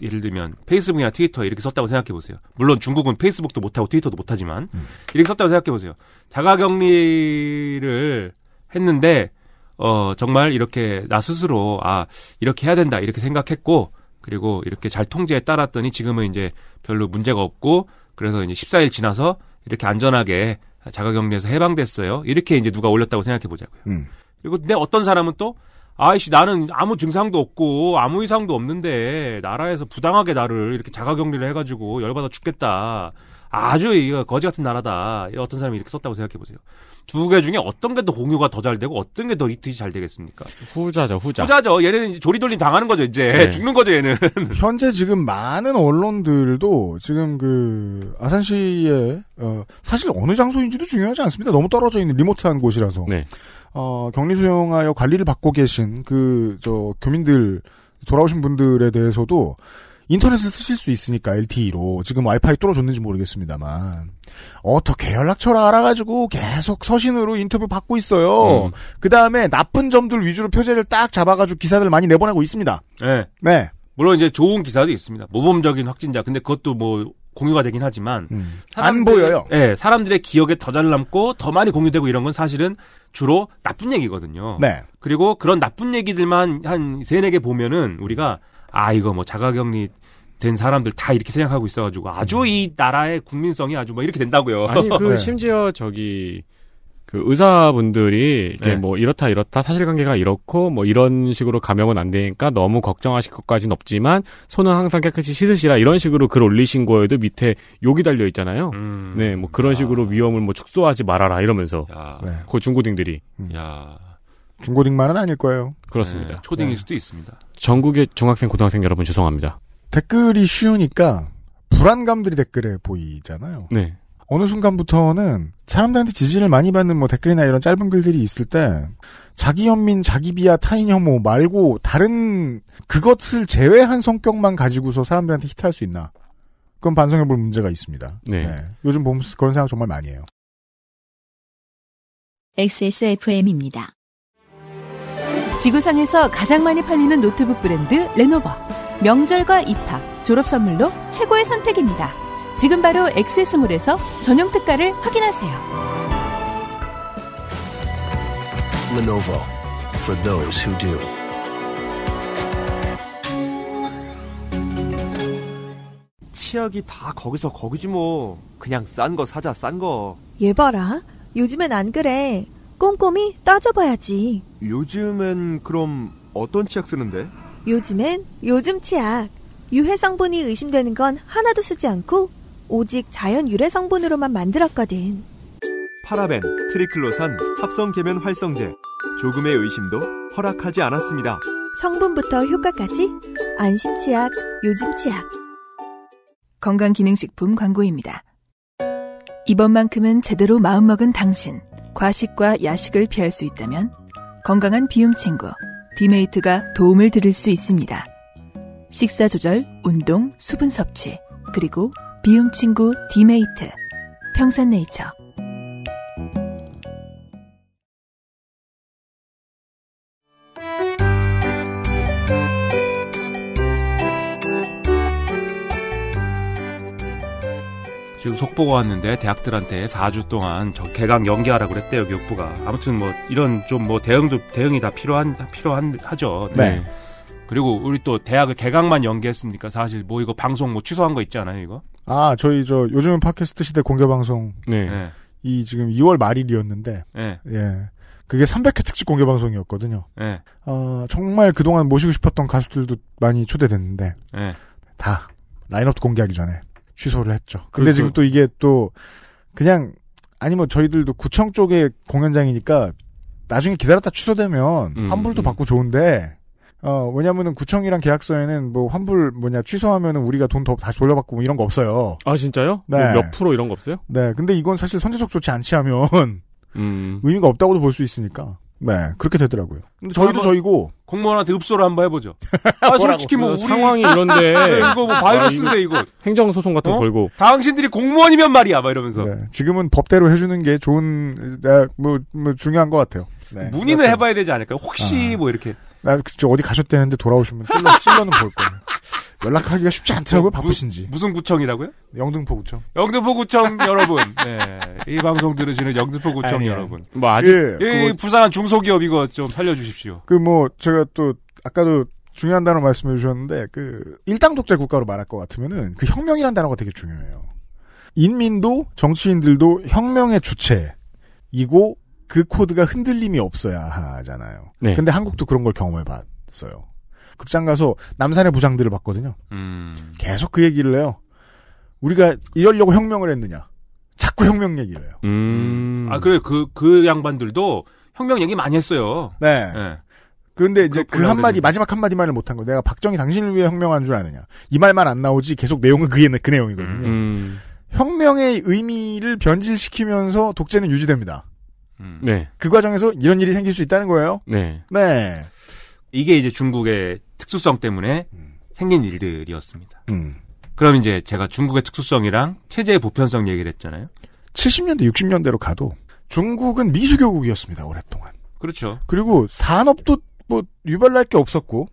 예를 들면 페이스북이나 트위터 이렇게 썼다고 생각해보세요. 물론 중국은 페이스북도 못하고 트위터도 못하지만 이렇게 썼다고 생각해보세요. 자가격리를 했는데 정말 이렇게 나 스스로 아 이렇게 해야 된다 이렇게 생각했고 그리고 이렇게 잘 통제에 따랐더니 지금은 이제 별로 문제가 없고 그래서 이제 14일 지나서 이렇게 안전하게 자가격리에서 해방됐어요. 이렇게 이제 누가 올렸다고 생각해 보자고요. 그리고 근데 어떤 사람은 또 아이씨 나는 아무 증상도 없고 아무 이상도 없는데 나라에서 부당하게 나를 이렇게 자가격리를 해가지고 열받아 죽겠다. 아주 이거 거지 같은 나라다. 어떤 사람이 이렇게 썼다고 생각해 보세요. 두 개 중에 어떤 게 더 공유가 더 잘 되고 어떤 게 더 리트윗이 잘 되겠습니까? 후자죠. 얘는 이제 조리돌림 당하는 거죠. 이제 네. 죽는 거죠. 얘는. 현재 지금 많은 언론들도 지금 그 아산시의 사실 어느 장소인지도 중요하지 않습니다. 너무 떨어져 있는 리모트한 곳이라서 네. 격리 수용하여 관리를 받고 계신 그 교민들 돌아오신 분들에 대해서도. 인터넷을 쓰실 수 있으니까 LTE로 지금 와이파이 뚫어줬는지 모르겠습니다만 어떻게 연락처를 알아가지고 계속 서신으로 인터뷰 받고 있어요. 그 다음에 나쁜 점들 위주로 표제를 딱 잡아가지고 기사들 많이 내보내고 있습니다. 네. 물론 이제 좋은 기사도 있습니다. 모범적인 확진자. 근데 그것도 뭐 공유가 되긴 하지만 안 보여요. 네, 사람들의 기억에 더 잘 남고 더 많이 공유되고 이런 건 사실은 주로 나쁜 얘기거든요. 네. 그리고 그런 나쁜 얘기들만 한 3-4개 보면은 우리가 아 이거 뭐 자가격리 된 사람들 다 이렇게 생각하고 있어가지고 아주 이 나라의 국민성이 아주 뭐 이렇게 된다고요. 아니 그 네. 심지어 저기 그 의사분들이 이게 네. 뭐 이렇다 사실관계가 이렇고 뭐 이런 식으로 감염은 안 되니까 너무 걱정하실 것까지는 없지만 손은 항상 깨끗이 씻으시라 이런 식으로 글 올리신 거에도 밑에 욕이 달려 있잖아요. 네, 뭐 그런 식으로 위험을 뭐 축소하지 말아라 이러면서 네. 그 중고딩들이 야. 중고딩만은 아닐 거예요. 그렇습니다. 네, 초딩일 네. 수도 있습니다. 전국의 중학생 고등학생 여러분 죄송합니다. 댓글이 쉬우니까 불안감들이 댓글에 보이잖아요. 네. 어느 순간부터는 사람들한테 지지를 많이 받는 뭐 댓글이나 이런 짧은 글들이 있을 때 자기 연민, 자기 비하, 타인 혐오 말고 다른 그것을 제외한 성격만 가지고서 사람들한테 히트할 수 있나? 그건 반성해볼 문제가 있습니다. 네. 네. 요즘 보면 그런 생각 정말 많이 해요. XSFM입니다. 지구상에서 가장 많이 팔리는 노트북 브랜드 레노버. 명절과 입학, 졸업 선물로 최고의 선택입니다. 지금 바로 엑세스몰에서 전용 특가를 확인하세요. Lenovo for those who do. 치약이 다 거기서 거기지 뭐. 그냥 싼 거 사자 싼 거. 얘 봐라. 요즘엔 안 그래. 꼼꼼히 따져봐야지. 요즘엔 그럼 어떤 치약 쓰는데? 요즘엔 요즘 치약. 유해 성분이 의심되는 건 하나도 쓰지 않고 오직 자연 유래 성분으로만 만들었거든. 파라벤, 트리클로산, 합성계면 활성제. 조금의 의심도 허락하지 않았습니다. 성분부터 효과까지 안심 치약, 요즘 치약. 건강기능식품 광고입니다. 이번만큼은 제대로 마음먹은 당신. 과식과 야식을 피할 수 있다면 건강한 비움 친구 디메이트가 도움을 드릴 수 있습니다. 식사 조절, 운동, 수분 섭취, 그리고 비움 친구 디메이트. 평산네이처. 지금 속보가 왔는데 대학들한테 4주 동안 개강 연기하라고 그랬대요, 교육부가. 아무튼 뭐 이런 좀 뭐 대응이 다 필요하죠. 네. 네. 그리고 우리 또 대학을 개강만 연기했습니까? 사실 뭐 이거 방송 뭐 취소한 거 있잖아요, 이거. 아, 저희 요즘은 팟캐스트 시대 공개 방송. 네. 네. 이 지금 2월 말일이었는데. 네. 예. 그게 300회 특집 공개 방송이었거든요. 네. 정말 그동안 모시고 싶었던 가수들도 많이 초대됐는데. 네. 다 라인업도 공개하기 전에 취소를 했죠. 근데 그렇죠. 지금 또 이게 또 그냥 아니 뭐 저희들도 구청 쪽의 공연장이니까 나중에 기다렸다 취소되면 환불도 받고 좋은데 왜냐면은 구청이랑 계약서에는 뭐 환불 취소하면은 우리가 돈 더 다시 돌려받고 뭐 이런 거 없어요. 아 진짜요? 네. 몇 프로 이런 거 없어요? 네. 근데 이건 사실 선제적 조치 안 취하면 의미가 없다고도 볼 수 있으니까. 네, 그렇게 되더라고요. 근데 저희도 저희고 공무원한테 읍소를 한번 해보죠. 아, 솔직히 뭐 우리 상황이 이런데 이거 뭐 바이러스인데 아, 이거 행정소송 같은 거 걸고 당신들이 공무원이면 말이야, 막 이러면서. 네, 지금은 법대로 해주는 게 좋은 중요한 것 같아요. 네, 문의는 그렇게. 해봐야 되지 않을까요? 혹시 뭐 이렇게 나 어디 가셨대는데 돌아오시면 찔러는 볼 거예요. 연락하기가 쉽지 않더라고요. 바쁘신지. 무슨 구청이라고요? 영등포구청. 영등포구청 여러분. 네. 이 방송 들으시는 영등포구청 아니에요. 여러분. 뭐 아직 부산한 중소기업 이거 좀 살려주십시오. 제가 또 아까도 중요한 단어 말씀해 주셨는데 일당 독재 국가로 말할 것 같으면은 혁명이란 단어가 되게 중요해요. 인민도 정치인들도 혁명의 주체이고 그 코드가 흔들림이 없어야 하잖아요. 네. 근데 한국도 그런 걸 경험해 봤어요. 극장 가서 남산의 부장들을 봤거든요. 계속 그 얘기를 해요. 우리가 이러려고 혁명을 했느냐. 자꾸 혁명 얘기를 해요. 아, 그래요. 그 양반들도 혁명 얘기 많이 했어요. 네. 네. 그런데 이제 그 한마디, 마지막 한마디만을 못한 거. 내가 박정희 당신을 위해 혁명한 줄 아느냐. 이 말만 안 나오지 계속 내용은 그 내용이거든요. 혁명의 의미를 변질시키면서 독재는 유지됩니다. 네. 그 과정에서 이런 일이 생길 수 있다는 거예요. 네. 네. 이게 이제 중국의 특수성 때문에 생긴 일들이었습니다. 그럼 이제 제가 중국의 특수성이랑 체제의 보편성 얘기를 했잖아요. 70년대, 60년대로 가도 중국은 미수교국이었습니다, 오랫동안. 그렇죠. 그리고 산업도 뭐 유별날 게 없었고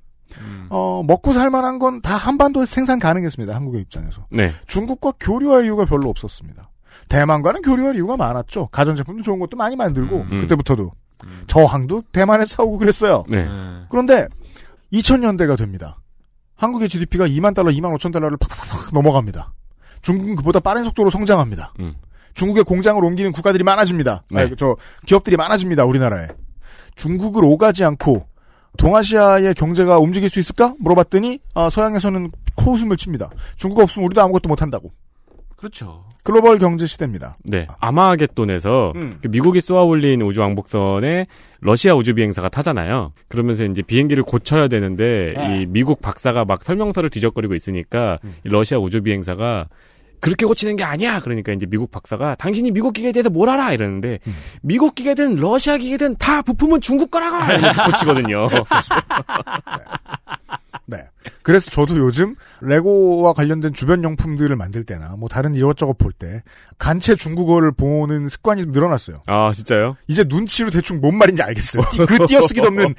먹고 살만한 건 다 한반도에 생산 가능했습니다. 한국의 입장에서. 네. 중국과 교류할 이유가 별로 없었습니다. 대만과는 교류할 이유가 많았죠. 가전제품도 좋은 것도 많이 만들고 그때부터도. 저항도 대만에 사오고 그랬어요. 네. 그런데 2000년대가 됩니다. 한국의 GDP가 2만 달러, 2만 5천 달러를 팍팍팍 넘어갑니다. 중국은 그보다 빠른 속도로 성장합니다. 중국의 공장을 옮기는 국가들이 많아집니다. 네. 아니, 기업들이 많아집니다. 우리나라에. 중국을 오가지 않고 동아시아의 경제가 움직일 수 있을까? 물어봤더니 서양에서는 코웃음을 칩니다. 중국 없으면 우리도 아무것도 못한다고. 그렇죠. 글로벌 경제 시대입니다. 네. 아마겟돈에서 미국이 쏘아올린 우주왕복선에 러시아 우주비행사가 타잖아요. 그러면서 이제 비행기를 고쳐야 되는데 이 미국 박사가 막 설명서를 뒤적거리고 있으니까 러시아 우주비행사가 그렇게 고치는 게 아니야. 그러니까 이제 미국 박사가 당신이 미국 기계에 대해서 뭘 알아? 이러는데 미국 기계든 러시아 기계든 다 부품은 중국 거라고! 이러면서 고치거든요. 네. 그래서 저도 요즘 레고와 관련된 주변 용품들을 만들 때나 뭐 다른 이것저것 볼 때 간체 중국어를 보는 습관이 좀 늘어났어요. 아, 진짜요? 이제 눈치로 대충 뭔 말인지 알겠어요. 그 띄어쓰기도 없는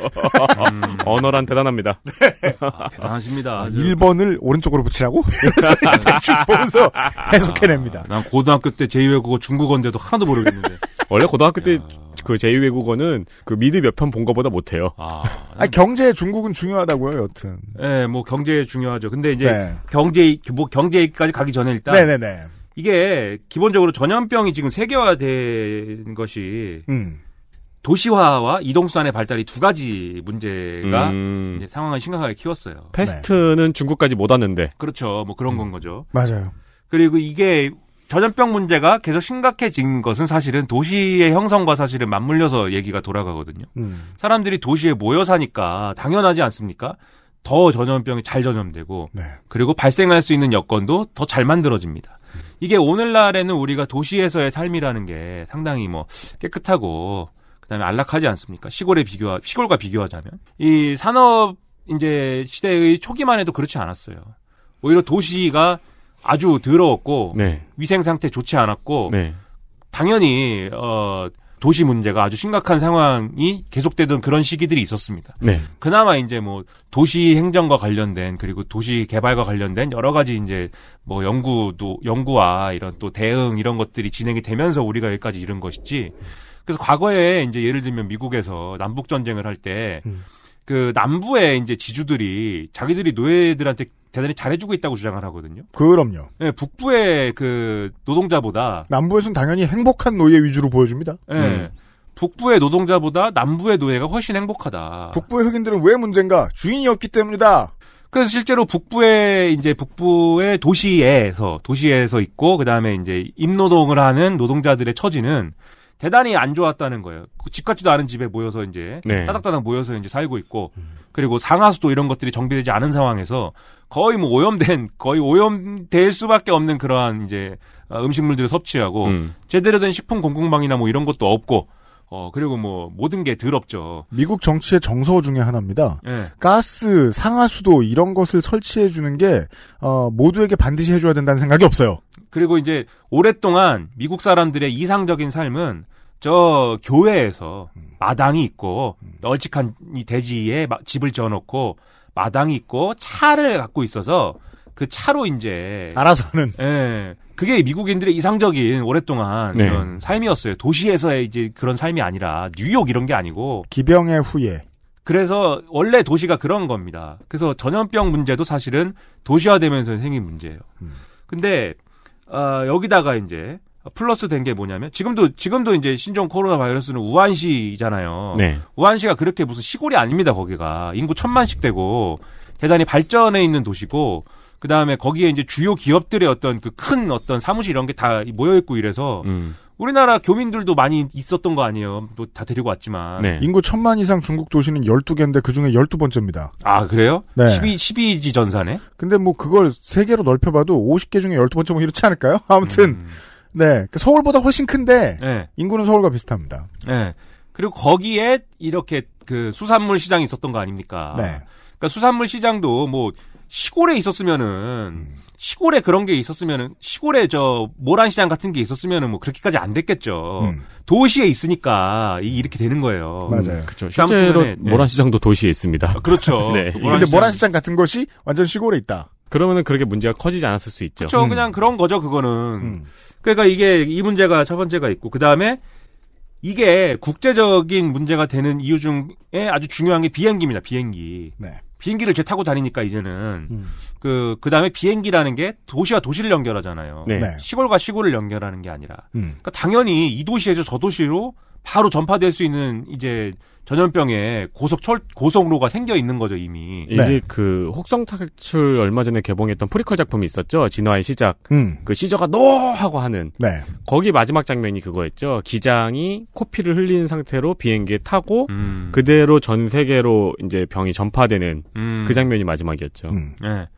언어란 대단합니다. 네. 아, 대단하십니다. 1번을 오른쪽으로 붙이라고? 대충 보면서 해석해냅니다. 난 고등학교 때 제2외국어 중국어인데도 하나도 모르겠는데. 원래 고등학교 때 그 제2외국어는 그 미드 몇 편 본 거보다 못해요. 아, 아니, 경제에 중국은 중요하다고요, 여튼. 네, 뭐 경제에 중요하죠. 근데 이제 네. 경제까지 가기 전에 일단 네네네. 이게 기본적으로 전염병이 지금 세계화된 것이 도시화와 이동수단의 발달이 두 가지 문제가 이제 상황을 심각하게 키웠어요. 패스트는 네. 중국까지 못 왔는데. 그렇죠. 뭐 그런 건 거죠. 맞아요. 그리고 이게 전염병 문제가 계속 심각해진 것은 사실은 도시의 형성과 사실은 맞물려서 얘기가 돌아가거든요. 사람들이 도시에 모여 사니까 당연하지 않습니까? 더 전염병이 잘 전염되고 네. 그리고 발생할 수 있는 여건도 더 잘 만들어집니다. 이게 오늘날에는 우리가 도시에서의 삶이라는 게 상당히 뭐 깨끗하고 그다음에 안락하지 않습니까? 시골과 비교하자면 이 산업 이제 시대의 초기만 해도 그렇지 않았어요. 오히려 도시가 아주 더러웠고 네. 위생 상태 좋지 않았고 네. 당연히 도시 문제가 아주 심각한 상황이 계속되던 그런 시기들이 있었습니다. 네. 그나마 이제 뭐 도시 행정과 관련된 그리고 도시 개발과 관련된 여러 가지 이제 뭐 연구와 이런 또 대응 이런 것들이 진행이 되면서 우리가 여기까지 이른 것이지. 그래서 과거에 이제 예를 들면 미국에서 남북 전쟁을 할 때 그 남부의 이제 지주들이 자기들이 노예들한테 대단히 잘해주고 있다고 주장을 하거든요. 그럼요. 네, 북부의 그 노동자보다 남부에서는 당연히 행복한 노예 위주로 보여줍니다. 네, 북부의 노동자보다 남부의 노예가 훨씬 행복하다. 북부의 흑인들은 왜 문제인가? 주인이 없기 때문이다. 그래서 실제로 북부의 도시에서 있고 그다음에 이제 임노동을 하는 노동자들의 처지는 대단히 안 좋았다는 거예요. 집 같지도 않은 집에 모여서 이제 네. 따닥따닥 모여서 이제 살고 있고 그리고 상하수도 이런 것들이 정비되지 않은 상황에서 거의 뭐 오염될 수밖에 없는 그러한 이제 음식물들을 섭취하고 제대로 된 식품 공급망이나 뭐 이런 것도 없고 그리고 뭐 모든 게 더럽죠. 미국 정치의 정서 중에 하나입니다. 네. 가스, 상하수도 이런 것을 설치해 주는 게 모두에게 반드시 해줘야 된다는 생각이 없어요. 그리고 이제 오랫동안 미국 사람들의 이상적인 삶은 저 교회에서 마당이 있고 널찍한 이 대지에 집을 지어놓고 마당이 있고 차를 갖고 있어서 그 차로 이제 알아서는 예, 그게 미국인들의 이상적인 오랫동안 네. 그런 삶이었어요. 도시에서의 이제 그런 삶이 아니라 뉴욕 이런 게 아니고 기병의 후예. 그래서 원래 도시가 그런 겁니다. 그래서 전염병 문제도 사실은 도시화되면서 생긴 문제예요. 근데 여기다가 이제 플러스 된 게 뭐냐면 지금도 이제 신종 코로나 바이러스는 우한시잖아요. 네. 우한시가 그렇게 무슨 시골이 아닙니다. 거기가 인구 1000만씩 되고 대단히 발전해 있는 도시고 그 다음에 거기에 이제 주요 기업들의 어떤 그 큰 어떤 사무실 이런 게 다 모여 있고 이래서 우리나라 교민들도 많이 있었던 거 아니에요. 또 다 데리고 왔지만 네. 인구 1000만 이상 중국 도시는 12개인데 그 중에 12번째입니다. 아 그래요? 네. 12지 전산에? 근데 뭐 그걸 3개로 넓혀봐도 50개 중에 12번째 뭐 이렇지 않을까요? 아무튼 네 서울보다 훨씬 큰데 네. 인구는 서울과 비슷합니다. 네. 그리고 거기에 이렇게 그 수산물 시장이 있었던 거 아닙니까? 네. 그러니까 수산물 시장도 뭐 시골에 있었으면은 시골에 그런 게 있었으면은, 시골에 저 모란시장 같은 게 있었으면은 뭐 그렇게까지 안 됐겠죠. 도시에 있으니까 이렇게 되는 거예요. 맞아요. 그렇죠. 실제로 모란시장도 도시에 있습니다. 그렇죠. 네. 그런데 모란시장 같은 것이 완전 시골에 있다. 그러면은 그렇게 문제가 커지지 않았을 수 있죠. 그렇죠. 그냥 그런 거죠. 그거는. 그러니까 이게 이 문제가 첫 번째가 있고, 그 다음에 이게 국제적인 문제가 되는 이유 중에 아주 중요한 게 비행기입니다. 비행기. 네. 비행기를 제 타고 다니니까 이제는 그다음에 비행기라는 게 도시와 도시를 연결하잖아요. 네. 네. 시골과 시골을 연결하는 게 아니라 그러니까 당연히 이 도시에서 저 도시로 바로 전파될 수 있는 이제 전염병의 고속로가 생겨 있는 거죠 이미. 네. 이게 그 혹성탈출 얼마 전에 개봉했던 프리퀄 작품이 있었죠. 진화의 시작. 그 시저가 노 하고 하는. 네. 거기 마지막 장면이 그거였죠. 기장이 코피를 흘린 상태로 비행기에 타고 그대로 전 세계로 이제 병이 전파되는 그 장면이 마지막이었죠. 네.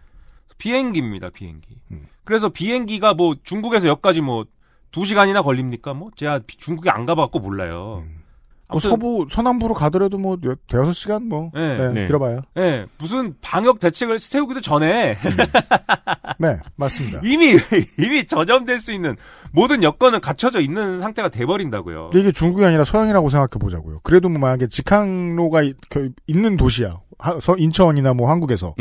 비행기입니다, 비행기. 그래서 비행기가 뭐 중국에서 여기까지 뭐 2시간이나 걸립니까? 뭐 제가 중국에 안 가봐갖고 몰라요. 서부 서남부로 가더라도 뭐 5시간 뭐 네. 길어봐요. 네, 무슨 방역 대책을 세우기도 전에 네 맞습니다. 이미 전염될 수 있는 모든 여건은 갖춰져 있는 상태가 돼버린다고요. 이게 중국이 아니라 서양이라고 생각해 보자고요. 그래도 뭐 만약에 직항로가 있는 도시야, 인천이나 뭐 한국에서.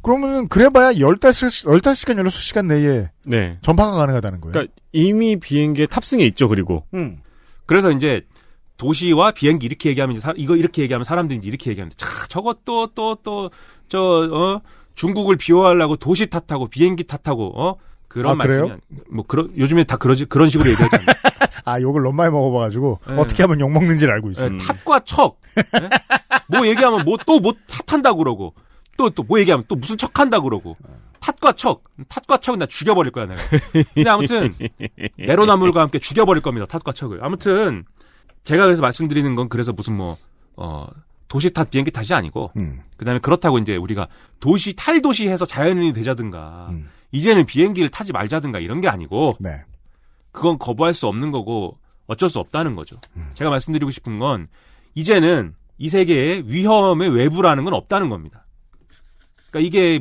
그러면은 그래봐야 15시간, 16시간 내에 네. 전파가 가능하다는 거예요. 그러니까 이미 비행기에 탑승해 있죠. 그리고 그래서 이제 도시와 비행기 이렇게 얘기하면 이거 이렇게 얘기하면 사람들이 이렇게 얘기하는데 저것도 중국을 비호하려고 도시 탓하고 비행기 탓하고 그런 말씀이 뭐 그런 요즘에 다 그런 식으로 얘기하잖아요. 아, 욕을 너무 많이 먹어봐가지고 네. 어떻게 하면 욕 먹는지를 알고 있어요. 네, 탓과 척. 네? 뭐 얘기하면 뭐 탓한다 그러고. 또 뭐 얘기하면 또 무슨 척한다 그러고 탓과 척은 나 죽여버릴 거야 내가. 근데 아무튼 내로남불과 함께 죽여버릴 겁니다 탓과 척을. 아무튼 제가 그래서 말씀드리는 건 그래서 무슨 도시 탓 비행기 탓이 아니고 그다음에 그렇다고 이제 우리가 도시 탈도시해서 자연인이 되자든가 이제는 비행기를 타지 말자든가 이런 게 아니고 네. 그건 거부할 수 없는 거고 어쩔 수 없다는 거죠. 제가 말씀드리고 싶은 건 이제는 이 세계에 위험의 외부라는 건 없다는 겁니다. 그니까 이게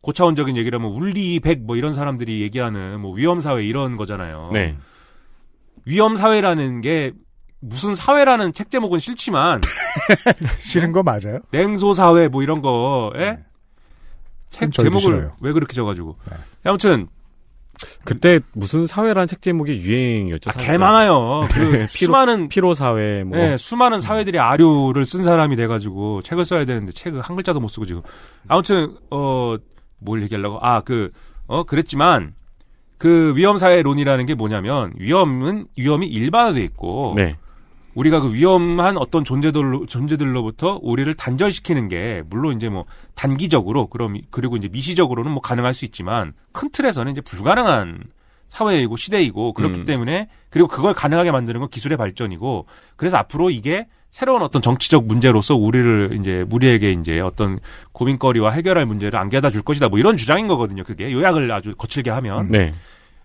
고차원적인 얘기를 하면 울리백 뭐 이런 사람들이 얘기하는 뭐 위험사회 이런 거잖아요. 네. 위험사회라는 게 무슨 사회라는 책 제목은 싫지만. 싫은 거 맞아요? 냉소사회 뭐 이런 거에 네. 책 제목을 싫어요. 왜 그렇게 져가지고. 네. 아무튼. 그때 무슨 사회라는 책 제목이 유행이었죠. 아, 개 많아요. 그 수많은 피로사회 뭐 네, 수많은 사회들이 아류를 쓴 사람이 돼가지고 책을 써야 되는데 책을 한 글자도 못 쓰고 지금. 아무튼 뭘 얘기하려고? 그랬지만 그 위험사회론이라는 게 뭐냐면 위험이 일반화돼 있고 네. 우리가 그 위험한 어떤 존재들로부터 우리를 단절시키는 게 물론 이제 뭐 단기적으로 그리고 이제 미시적으로는 뭐 가능할 수 있지만 큰 틀에서는 이제 불가능한 사회이고 시대이고 그렇기 때문에 그리고 그걸 가능하게 만드는 건 기술의 발전이고 그래서 앞으로 이게 새로운 어떤 정치적 문제로서 우리에게 이제 어떤 고민거리와 해결할 문제를 안겨다 줄 것이다 뭐 이런 주장인 거거든요. 그게 요약을 아주 거칠게 하면 네.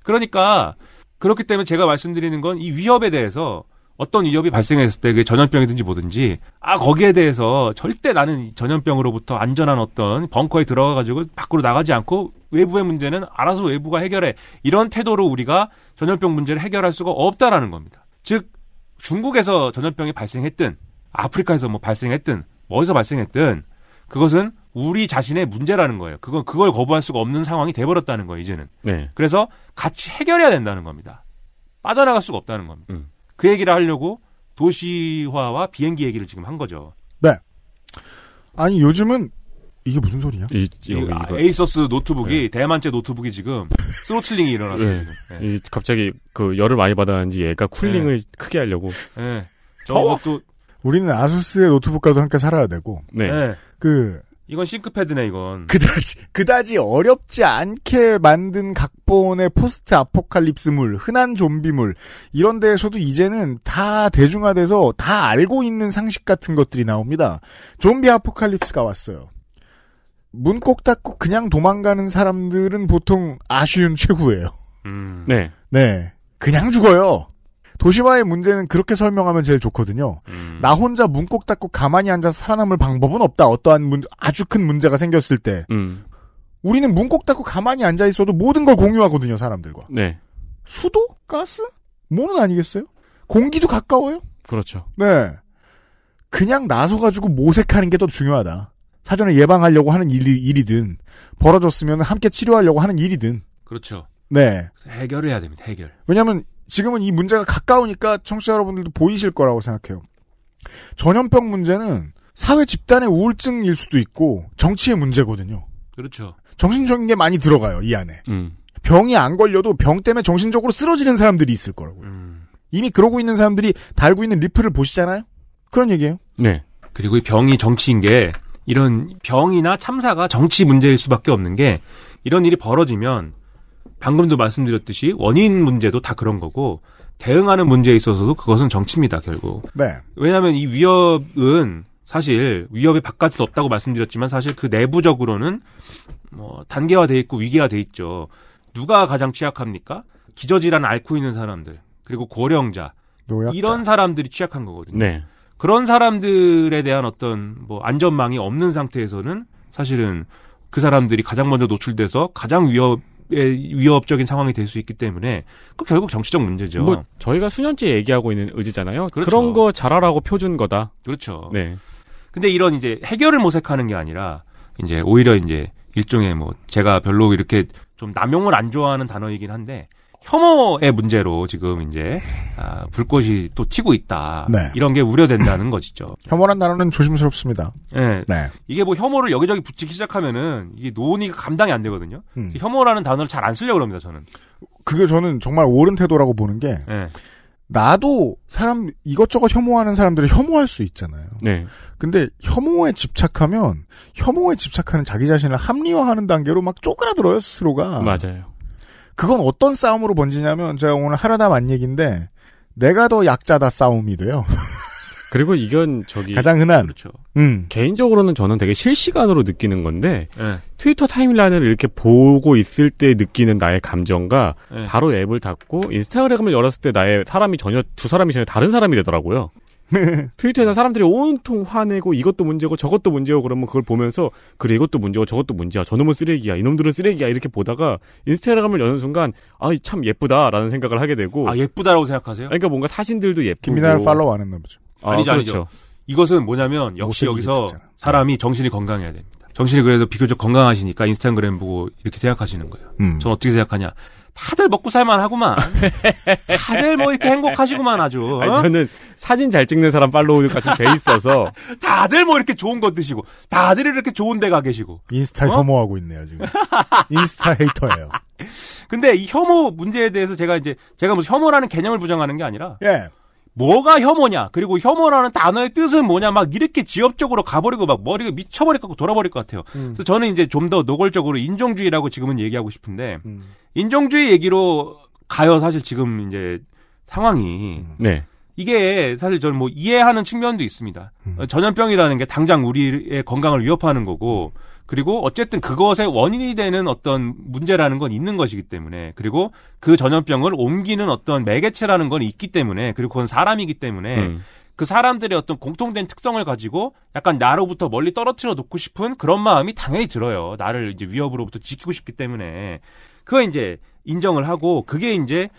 그러니까 그렇기 때문에 제가 말씀드리는 건 이 위협에 대해서 어떤 위협이 발생했을 때 그게 전염병이든지 뭐든지 거기에 대해서 절대 나는 전염병으로부터 안전한 어떤 벙커에 들어가가지고 밖으로 나가지 않고 외부의 문제는 알아서 외부가 해결해 이런 태도로 우리가 전염병 문제를 해결할 수가 없다라는 겁니다. 즉 중국에서 전염병이 발생했든 아프리카에서 뭐 발생했든 어디서 발생했든 그것은 우리 자신의 문제라는 거예요. 그걸 거부할 수가 없는 상황이 돼버렸다는 거예요. 이제는. 네. 그래서 같이 해결해야 된다는 겁니다. 빠져나갈 수가 없다는 겁니다. 그 얘기를 하려고 도시화와 비행기 얘기를 지금 한 거죠. 네. 아니 요즘은 이게 무슨 소리냐? 에이서스 노트북이 네. 대만제 노트북이 지금 스로틀링이 일어났어요. 네. 지금. 네. 갑자기 그 열을 많이 받았는지 얘가 쿨링을 네. 크게 하려고. 네. 저것도 우리는 아수스의 노트북과도 함께 살아야 되고. 네. 네. 이건 싱크패드네 이건. 그다지 어렵지 않게 만든 각본의 포스트 아포칼립스물, 흔한 좀비물 이런 데에서도 이제는 다 대중화돼서 다 알고 있는 상식 같은 것들이 나옵니다. 좀비 아포칼립스가 왔어요. 문 꼭 닫고 그냥 도망가는 사람들은 보통 아쉬운 최후예요. 네. 네. 그냥 죽어요. 도시화의 문제는 그렇게 설명하면 제일 좋거든요. 나 혼자 문 꼭 닫고 가만히 앉아서 살아남을 방법은 없다. 어떠한 아주 큰 문제가 생겼을 때 우리는 문 꼭 닫고 가만히 앉아 있어도 모든 걸 공유하거든요, 사람들과. 네. 수도? 가스? 뭐는 아니겠어요? 공기도 가까워요? 그렇죠. 네. 그냥 나서가지고 모색하는 게 더 중요하다. 사전에 예방하려고 하는 일이든, 벌어졌으면 함께 치료하려고 하는 일이든. 그렇죠. 네. 해결해야 됩니다, 해결. 왜냐면 지금은 이 문제가 가까우니까 청취자 여러분들도 보이실 거라고 생각해요. 전염병 문제는 사회 집단의 우울증일 수도 있고, 정치의 문제거든요. 그렇죠. 정신적인 게 많이 들어가요, 이 안에. 병이 안 걸려도 병 때문에 정신적으로 쓰러지는 사람들이 있을 거라고요. 이미 그러고 있는 사람들이 달고 있는 리플을 보시잖아요? 그런 얘기예요. 네. 그리고 이 병이 정치인 게, 이런 병이나 참사가 정치 문제일 수밖에 없는 게, 이런 일이 벌어지면 방금도 말씀드렸듯이 원인 문제도 다 그런 거고, 대응하는 문제에 있어서도 그것은 정치입니다, 결국. 네. 왜냐하면 이 위협은 사실 위협의 바깥은 없다고 말씀드렸지만, 사실 그 내부적으로는 뭐 단계화돼 있고 위계가 돼 있죠. 누가 가장 취약합니까? 기저질환 앓고 있는 사람들, 그리고 고령자, 노약자. 이런 사람들이 취약한 거거든요. 네. 그런 사람들에 대한 어떤 뭐 안전망이 없는 상태에서는 사실은 그 사람들이 가장 먼저 노출돼서 가장 위협적인 상황이 될 수 있기 때문에 그 결국 정치적 문제죠. 뭐 저희가 수년째 얘기하고 있는 의지잖아요. 그렇죠. 그런 거 잘하라고 표준 거다. 그렇죠. 네. 근데 이런 이제 해결을 모색하는 게 아니라 이제 오히려 이제 일종의 뭐 제가 별로 이렇게 좀 남용을 안 좋아하는 단어이긴 한데 혐오의 문제로 지금 이제 불꽃이 또 튀고 있다. 네. 이런 게 우려된다는 것이죠. 혐오란 단어는 조심스럽습니다. 네. 네. 이게 뭐 혐오를 여기저기 붙이기 시작하면은 이게 논의가 감당이 안 되거든요. 혐오라는 단어를 잘 안 쓰려고 합니다, 저는. 그게 저는 정말 옳은 태도라고 보는 게, 네. 나도 사람 이것저것 혐오하는 사람들을 혐오할 수 있잖아요. 네. 근데 혐오에 집착하면 혐오에 집착하는 자기 자신을 합리화하는 단계로 막 쪼그라들어요, 스스로가. 맞아요. 그건 어떤 싸움으로 번지냐면, 제가 오늘 하려다 만 얘기인데, 내가 더 약자다 싸움이 돼요. 그리고 이건 가장 흔한. 그렇죠. 개인적으로는 저는 되게 실시간으로 느끼는 건데, 네. 트위터 타임라인을 이렇게 보고 있을 때 느끼는 나의 감정과, 네. 바로 앱을 닫고 인스타그램을 열었을 때 나의 사람이 전혀, 두 사람이 전혀 다른 사람이 되더라고요. 트위터에서 사람들이 온통 화내고 이것도 문제고 저것도 문제고 그러면 그걸 보면서 그래 이것도 문제고 저것도 문제야 저놈은 쓰레기야 이놈들은 쓰레기야 이렇게 보다가 인스타그램을 여는 순간 아 참 예쁘다라는 생각을 하게 되고. 아 예쁘다라고 생각하세요? 그러니까 뭔가 사진들도 예쁘고. 김민아를 팔로우 안 했나 보죠. 아니죠. 그렇죠. 아니죠. 이것은 뭐냐면 역시 여기서 있잖아. 사람이 정신이 건강해야 됩니다. 정신이 그래도 비교적 건강하시니까 인스타그램 보고 이렇게 생각하시는 거예요. 전 어떻게 생각하냐. 다들 먹고 살만 하구만. 다들 뭐 이렇게 행복하시구만 아주. 아니, 저는 사진 잘 찍는 사람 팔로우가 좀 돼 있어서. 다들 뭐 이렇게 좋은 거 드시고. 다들 이렇게 좋은 데 가 계시고. 인스타 혐오하고 있네요, 지금. 인스타 헤이터예요. 근데 이 혐오 문제에 대해서 제가 무슨 혐오라는 개념을 부정하는 게 아니라. 예. 뭐가 혐오냐, 그리고 혐오라는 단어의 뜻은 뭐냐, 막 이렇게 지엽적으로 가버리고 막 머리가 미쳐버릴 것 같고 돌아버릴 것 같아요. 그래서 저는 이제 좀 더 노골적으로 인종주의라고 지금은 얘기하고 싶은데, 인종주의 얘기로 가요, 사실 지금 이제 상황이. 네. 이게 사실 저는 뭐 이해하는 측면도 있습니다. 전염병이라는 게 당장 우리의 건강을 위협하는 거고, 그리고 어쨌든 그것의 원인이 되는 어떤 문제라는 건 있는 것이기 때문에, 그리고 그 전염병을 옮기는 어떤 매개체라는 건 있기 때문에, 그리고 그건 사람이기 때문에, 그 사람들의 어떤 공통된 특성을 가지고 약간 나로부터 멀리 떨어뜨려 놓고 싶은 그런 마음이 당연히 들어요. 나를 이제 위협으로부터 지키고 싶기 때문에. 그거 이제 인정을 하고, 그게 이제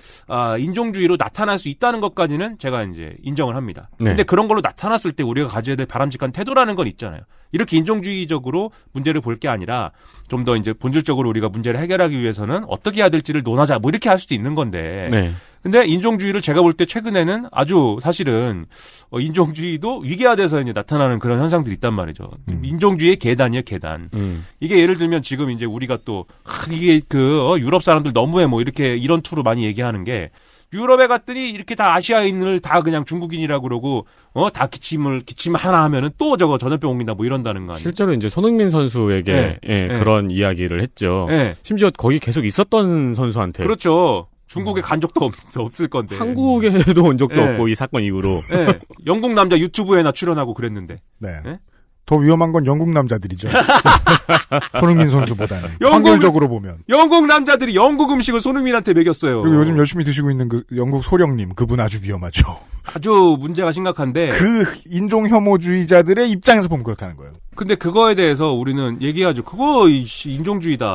인종주의로 나타날 수 있다는 것까지는 제가 이제 인정을 합니다. 네. 근데 그런 걸로 나타났을 때 우리가 가져야 될 바람직한 태도라는 건 있잖아요. 이렇게 인종주의적으로 문제를 볼 게 아니라 좀 더 이제 본질적으로 우리가 문제를 해결하기 위해서는 어떻게 해야 될지를 논하자, 뭐 이렇게 할 수도 있는 건데. 네. 근데 인종주의를 제가 볼 때 최근에는 아주 사실은 인종주의도 위계화돼서 이제 나타나는 그런 현상들이 있단 말이죠. 인종주의의 계단이에요, 계단. 이게 예를 들면 지금 이제 우리가 또 이게 유럽 사람들 너무해 뭐 이렇게 이런 투로 많이 얘기하는 게, 유럽에 갔더니 이렇게 다 아시아인을 다 그냥 중국인이라고 그러고 다 기침 하나 하면은 또 저거 전염병 옮긴다 뭐 이런다는 거 아니에요? 실제로 이제 손흥민 선수에게 네. 예, 네. 그런 이야기를 했죠. 네. 심지어 거기 계속 있었던 선수한테. 그렇죠. 중국에 간 적도 없을 건데. 한국에도 온 적도 네. 없고, 이 사건 이후로. 네. 영국 남자 유튜브에나 출연하고 그랬는데. 네. 네? 더 위험한 건 영국 남자들이죠. 손흥민 선수보다는. 확률적으로 보면. 영국 남자들이 영국 음식을 손흥민한테 먹였어요. 그리고 요즘 열심히 드시고 있는 그 영국 소령님, 그분 아주 위험하죠. 아주 문제가 심각한데. 그 인종 혐오주의자들의 입장에서 보면 그렇다는 거예요. 근데 그거에 대해서 우리는 얘기하죠. 그거 인종주의다.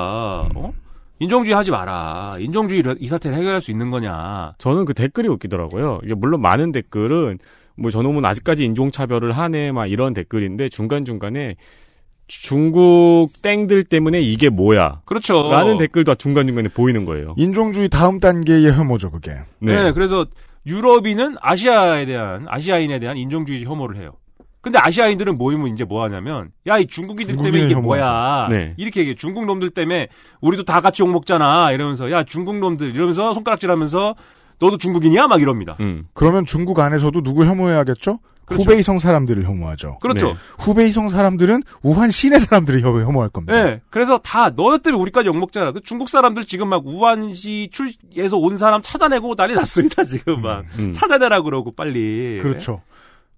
어? 인종주의 하지 마라. 인종주의로 이 사태를 해결할 수 있는 거냐. 저는 그 댓글이 웃기더라고요. 이게 물론 많은 댓글은 뭐 저놈은 아직까지 인종차별을 하네 막 이런 댓글인데 중간중간에 중국 땡들 때문에 이게 뭐야. 그렇죠. 라는 댓글도 중간중간에 보이는 거예요. 인종주의 다음 단계의 혐오죠 그게. 네. 그래서 유럽인은 아시아인에 대한 인종주의 혐오를 해요. 근데 아시아인들은 모이면 이제 뭐 하냐면 야, 이 중국인들 때문에 이게 뭐야. 네. 이렇게 얘기해. 중국 놈들 때문에 우리도 다 같이 욕먹잖아 이러면서 야 중국 놈들 이러면서 손가락질하면서 너도 중국인이야? 막 이럽니다. 그러면 중국 안에서도 누구 혐오해야겠죠? 그렇죠. 후베이성 사람들을 혐오하죠. 그렇죠. 네. 후베이성 사람들은 우한 시내 사람들을 혐오할 겁니다. 네. 그래서 다 너네 때문에 우리까지 욕먹잖아. 중국 사람들 지금 막 우한시 출에서 온 사람 찾아내고 난리 났습니다. 지금 막 찾아내라 그러고 빨리. 그렇죠.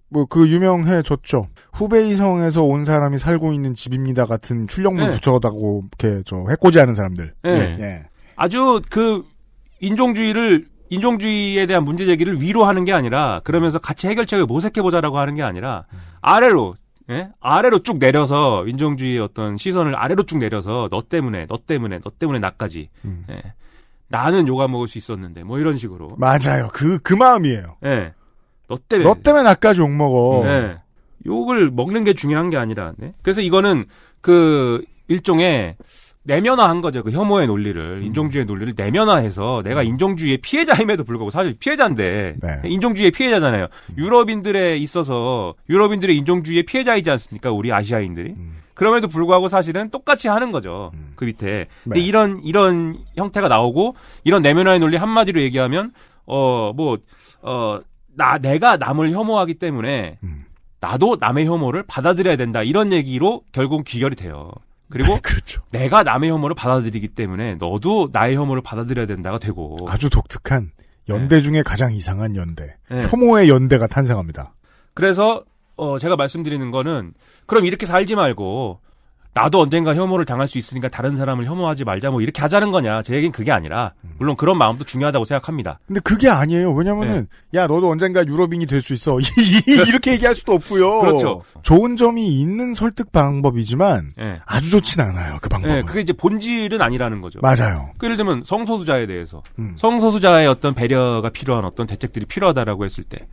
뭐 그 유명해졌죠. 후베이성에서 온 사람이 살고 있는 집입니다 같은 출력물 네. 붙여다고 이렇게 저 해코지하는 사람들. 네. 네. 아주 그 인종주의에 대한 문제 제기를 위로 하는 게 아니라 그러면서 같이 해결책을 모색해 보자라고 하는 게 아니라 아래로 예? 아래로 쭉 내려서 인종주의의 어떤 시선을 아래로 쭉 내려서 너 때문에 나까지 예. 나는 욕안 먹을 수 있었는데 뭐 이런 식으로 맞아요 그 마음이에요. 예. 너 때문에 나까지 욕 먹어. 예. 욕을 먹는 게 중요한 게 아니라 네? 그래서 이거는 그 일종의 내면화한 거죠. 그 혐오의 논리를 인종주의의 논리를 내면화해서 내가 인종주의의 피해자임에도 불구하고 사실 피해자인데 네. 인종주의의 피해자잖아요. 유럽인들에 있어서 유럽인들의 인종주의의 피해자이지 않습니까? 우리 아시아인들이 그럼에도 불구하고 사실은 똑같이 하는 거죠. 그 밑에 근데 네. 이런 형태가 나오고 이런 내면화의 논리 한마디로 얘기하면 내가 남을 혐오하기 때문에 나도 남의 혐오를 받아들여야 된다 이런 얘기로 결국 귀결이 돼요. 그리고 네, 그렇죠. 내가 남의 혐오를 받아들이기 때문에 너도 나의 혐오를 받아들여야 된다가 되고 아주 독특한 연대 네. 중에 가장 이상한 연대 네. 혐오의 연대가 탄생합니다. 그래서 제가 말씀드리는 거는 그럼 이렇게 살지 말고 나도 언젠가 혐오를 당할 수 있으니까 다른 사람을 혐오하지 말자 뭐 이렇게 하자는 거냐. 제 얘기는 그게 아니라 물론 그런 마음도 중요하다고 생각합니다. 근데 그게 아니에요. 왜냐면은 네. 야 너도 언젠가 유럽인이 될 수 있어 이렇게 얘기할 수도 없고요. 그렇죠. 좋은 점이 있는 설득 방법이지만 네. 아주 좋진 않아요. 그 방법은. 네, 그게 이제 본질은 아니라는 거죠. 맞아요. 예를 들면 성소수자에 대해서 성소수자의 어떤 배려가 필요한 어떤 대책들이 필요하다라고 했을 때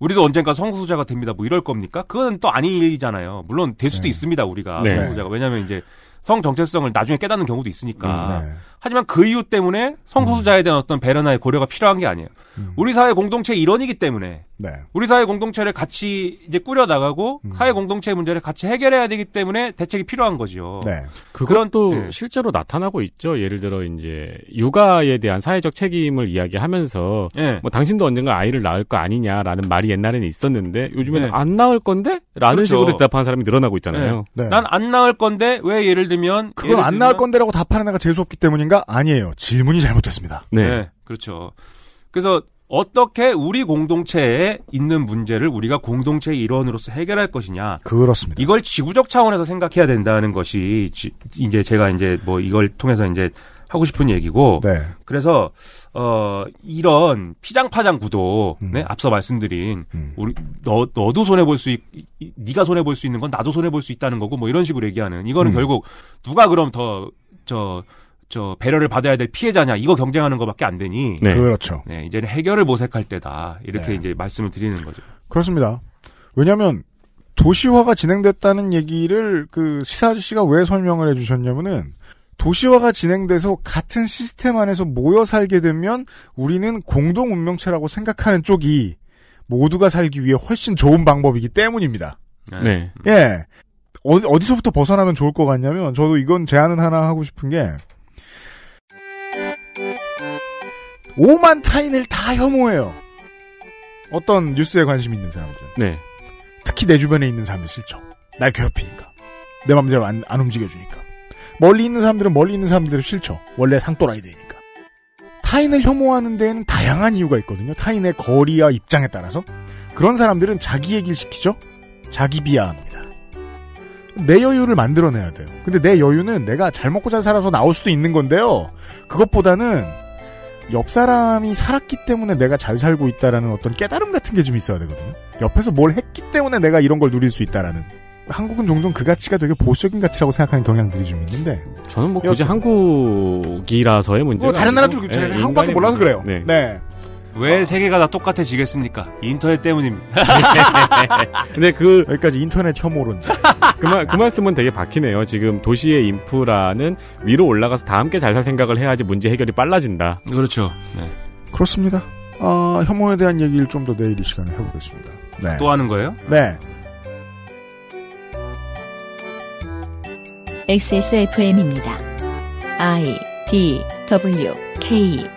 우리도 언젠가 성소수자가 됩니다. 뭐 이럴 겁니까? 그건 또 아니잖아요. 물론 될 수도 네. 있습니다. 우리가 네. 성소수자가 왜냐하면 이제 성 정체성을 나중에 깨닫는 경우도 있으니까. 네. 하지만 그 이유 때문에 성소수자에 대한 어떤 배려나 고려가 필요한 게 아니에요. 우리 사회 공동체의 일원이기 때문에 네. 우리 사회 공동체를 같이 이제 꾸려 나가고 사회 공동체의 문제를 같이 해결해야 되기 때문에 대책이 필요한 거죠. 네. 그건 또 네. 실제로 나타나고 있죠. 예를 들어 이제 육아에 대한 사회적 책임을 이야기하면서 네. 뭐 당신도 언젠가 아이를 낳을 거 아니냐라는 말이 옛날에는 있었는데 요즘에는 네. 안 낳을 건데? 라는 그렇죠. 식으로 대답하는 사람이 늘어나고 있잖아요. 네. 네. 난 안 낳을 건데 왜 예를 들면 안 낳을 건데라고 답하는 애가 재수 없기 때문인가? 아니에요. 질문이 잘못됐습니다. 네. 네, 그렇죠. 그래서 어떻게 우리 공동체에 있는 문제를 우리가 공동체의 일원으로서 해결할 것이냐. 그렇습니다. 이걸 지구적 차원에서 생각해야 된다는 것이 이제 제가 이제 뭐 이걸 통해서 이제 하고 싶은 얘기고. 네. 그래서 이런 피장파장 구도, 네? 앞서 말씀드린 우리 너도 손해 볼 수 네가 손해 볼 수 있는 건 나도 손해 볼 수 있다는 거고 뭐 이런 식으로 얘기하는 이거는 결국 누가 그럼 더 배려를 받아야 될 피해자냐 이거 경쟁하는 것밖에 안 되니 네. 그렇죠. 네, 이제는 해결을 모색할 때다 이렇게 네. 이제 말씀을 드리는 거죠. 그렇습니다. 왜냐하면 도시화가 진행됐다는 얘기를 그 시사 아저씨가 왜 설명을 해주셨냐면은 도시화가 진행돼서 같은 시스템 안에서 모여 살게 되면 우리는 공동 운명체라고 생각하는 쪽이 모두가 살기 위해 훨씬 좋은 방법이기 때문입니다. 네. 예. 어디서부터 벗어나면 좋을 것 같냐면 저도 이건 제안은 하나 하고 싶은 게. 오만 타인을 다 혐오해요. 어떤 뉴스에 관심 있는 사람들은. 네. 특히 내 주변에 있는 사람들 싫죠. 날 괴롭히니까. 내 맘대로 안 움직여주니까. 멀리 있는 사람들은 싫죠. 원래 상또라이드니까. 타인을 혐오하는 데에는 다양한 이유가 있거든요. 타인의 거리와 입장에 따라서. 그런 사람들은 자기 얘기를 시키죠. 자기 비하합니다. 내 여유를 만들어내야 돼요. 근데 내 여유는 내가 잘 먹고 잘 살아서 나올 수도 있는 건데요. 그것보다는 옆 사람이 살았기 때문에 내가 잘 살고 있다라는 어떤 깨달음 같은 게 좀 있어야 되거든요. 옆에서 뭘 했기 때문에 내가 이런 걸 누릴 수 있다라는. 한국은 종종 그 가치가 되게 보수적인 가치라고 생각하는 경향들이 좀 있는데, 저는 뭐 굳이 한국이라서의 문제가, 뭐 다른 나라도 한국밖에 몰라서 그래요. 네. 네. 왜 세계가 다 똑같아지겠습니까? 인터넷 때문입니다. 근데 여기까지 인터넷 혐오론자. 그 말씀은 되게 박히네요. 지금 도시의 인프라는 위로 올라가서 다 함께 잘 살 생각을 해야지 문제 해결이 빨라진다. 그렇죠. 네. 그렇습니다. 혐오에 대한 얘기를 좀 더 내일 이 시간에 해보겠습니다. 네. 또 하는 거예요? 네. XSFM입니다. I, D, W, K.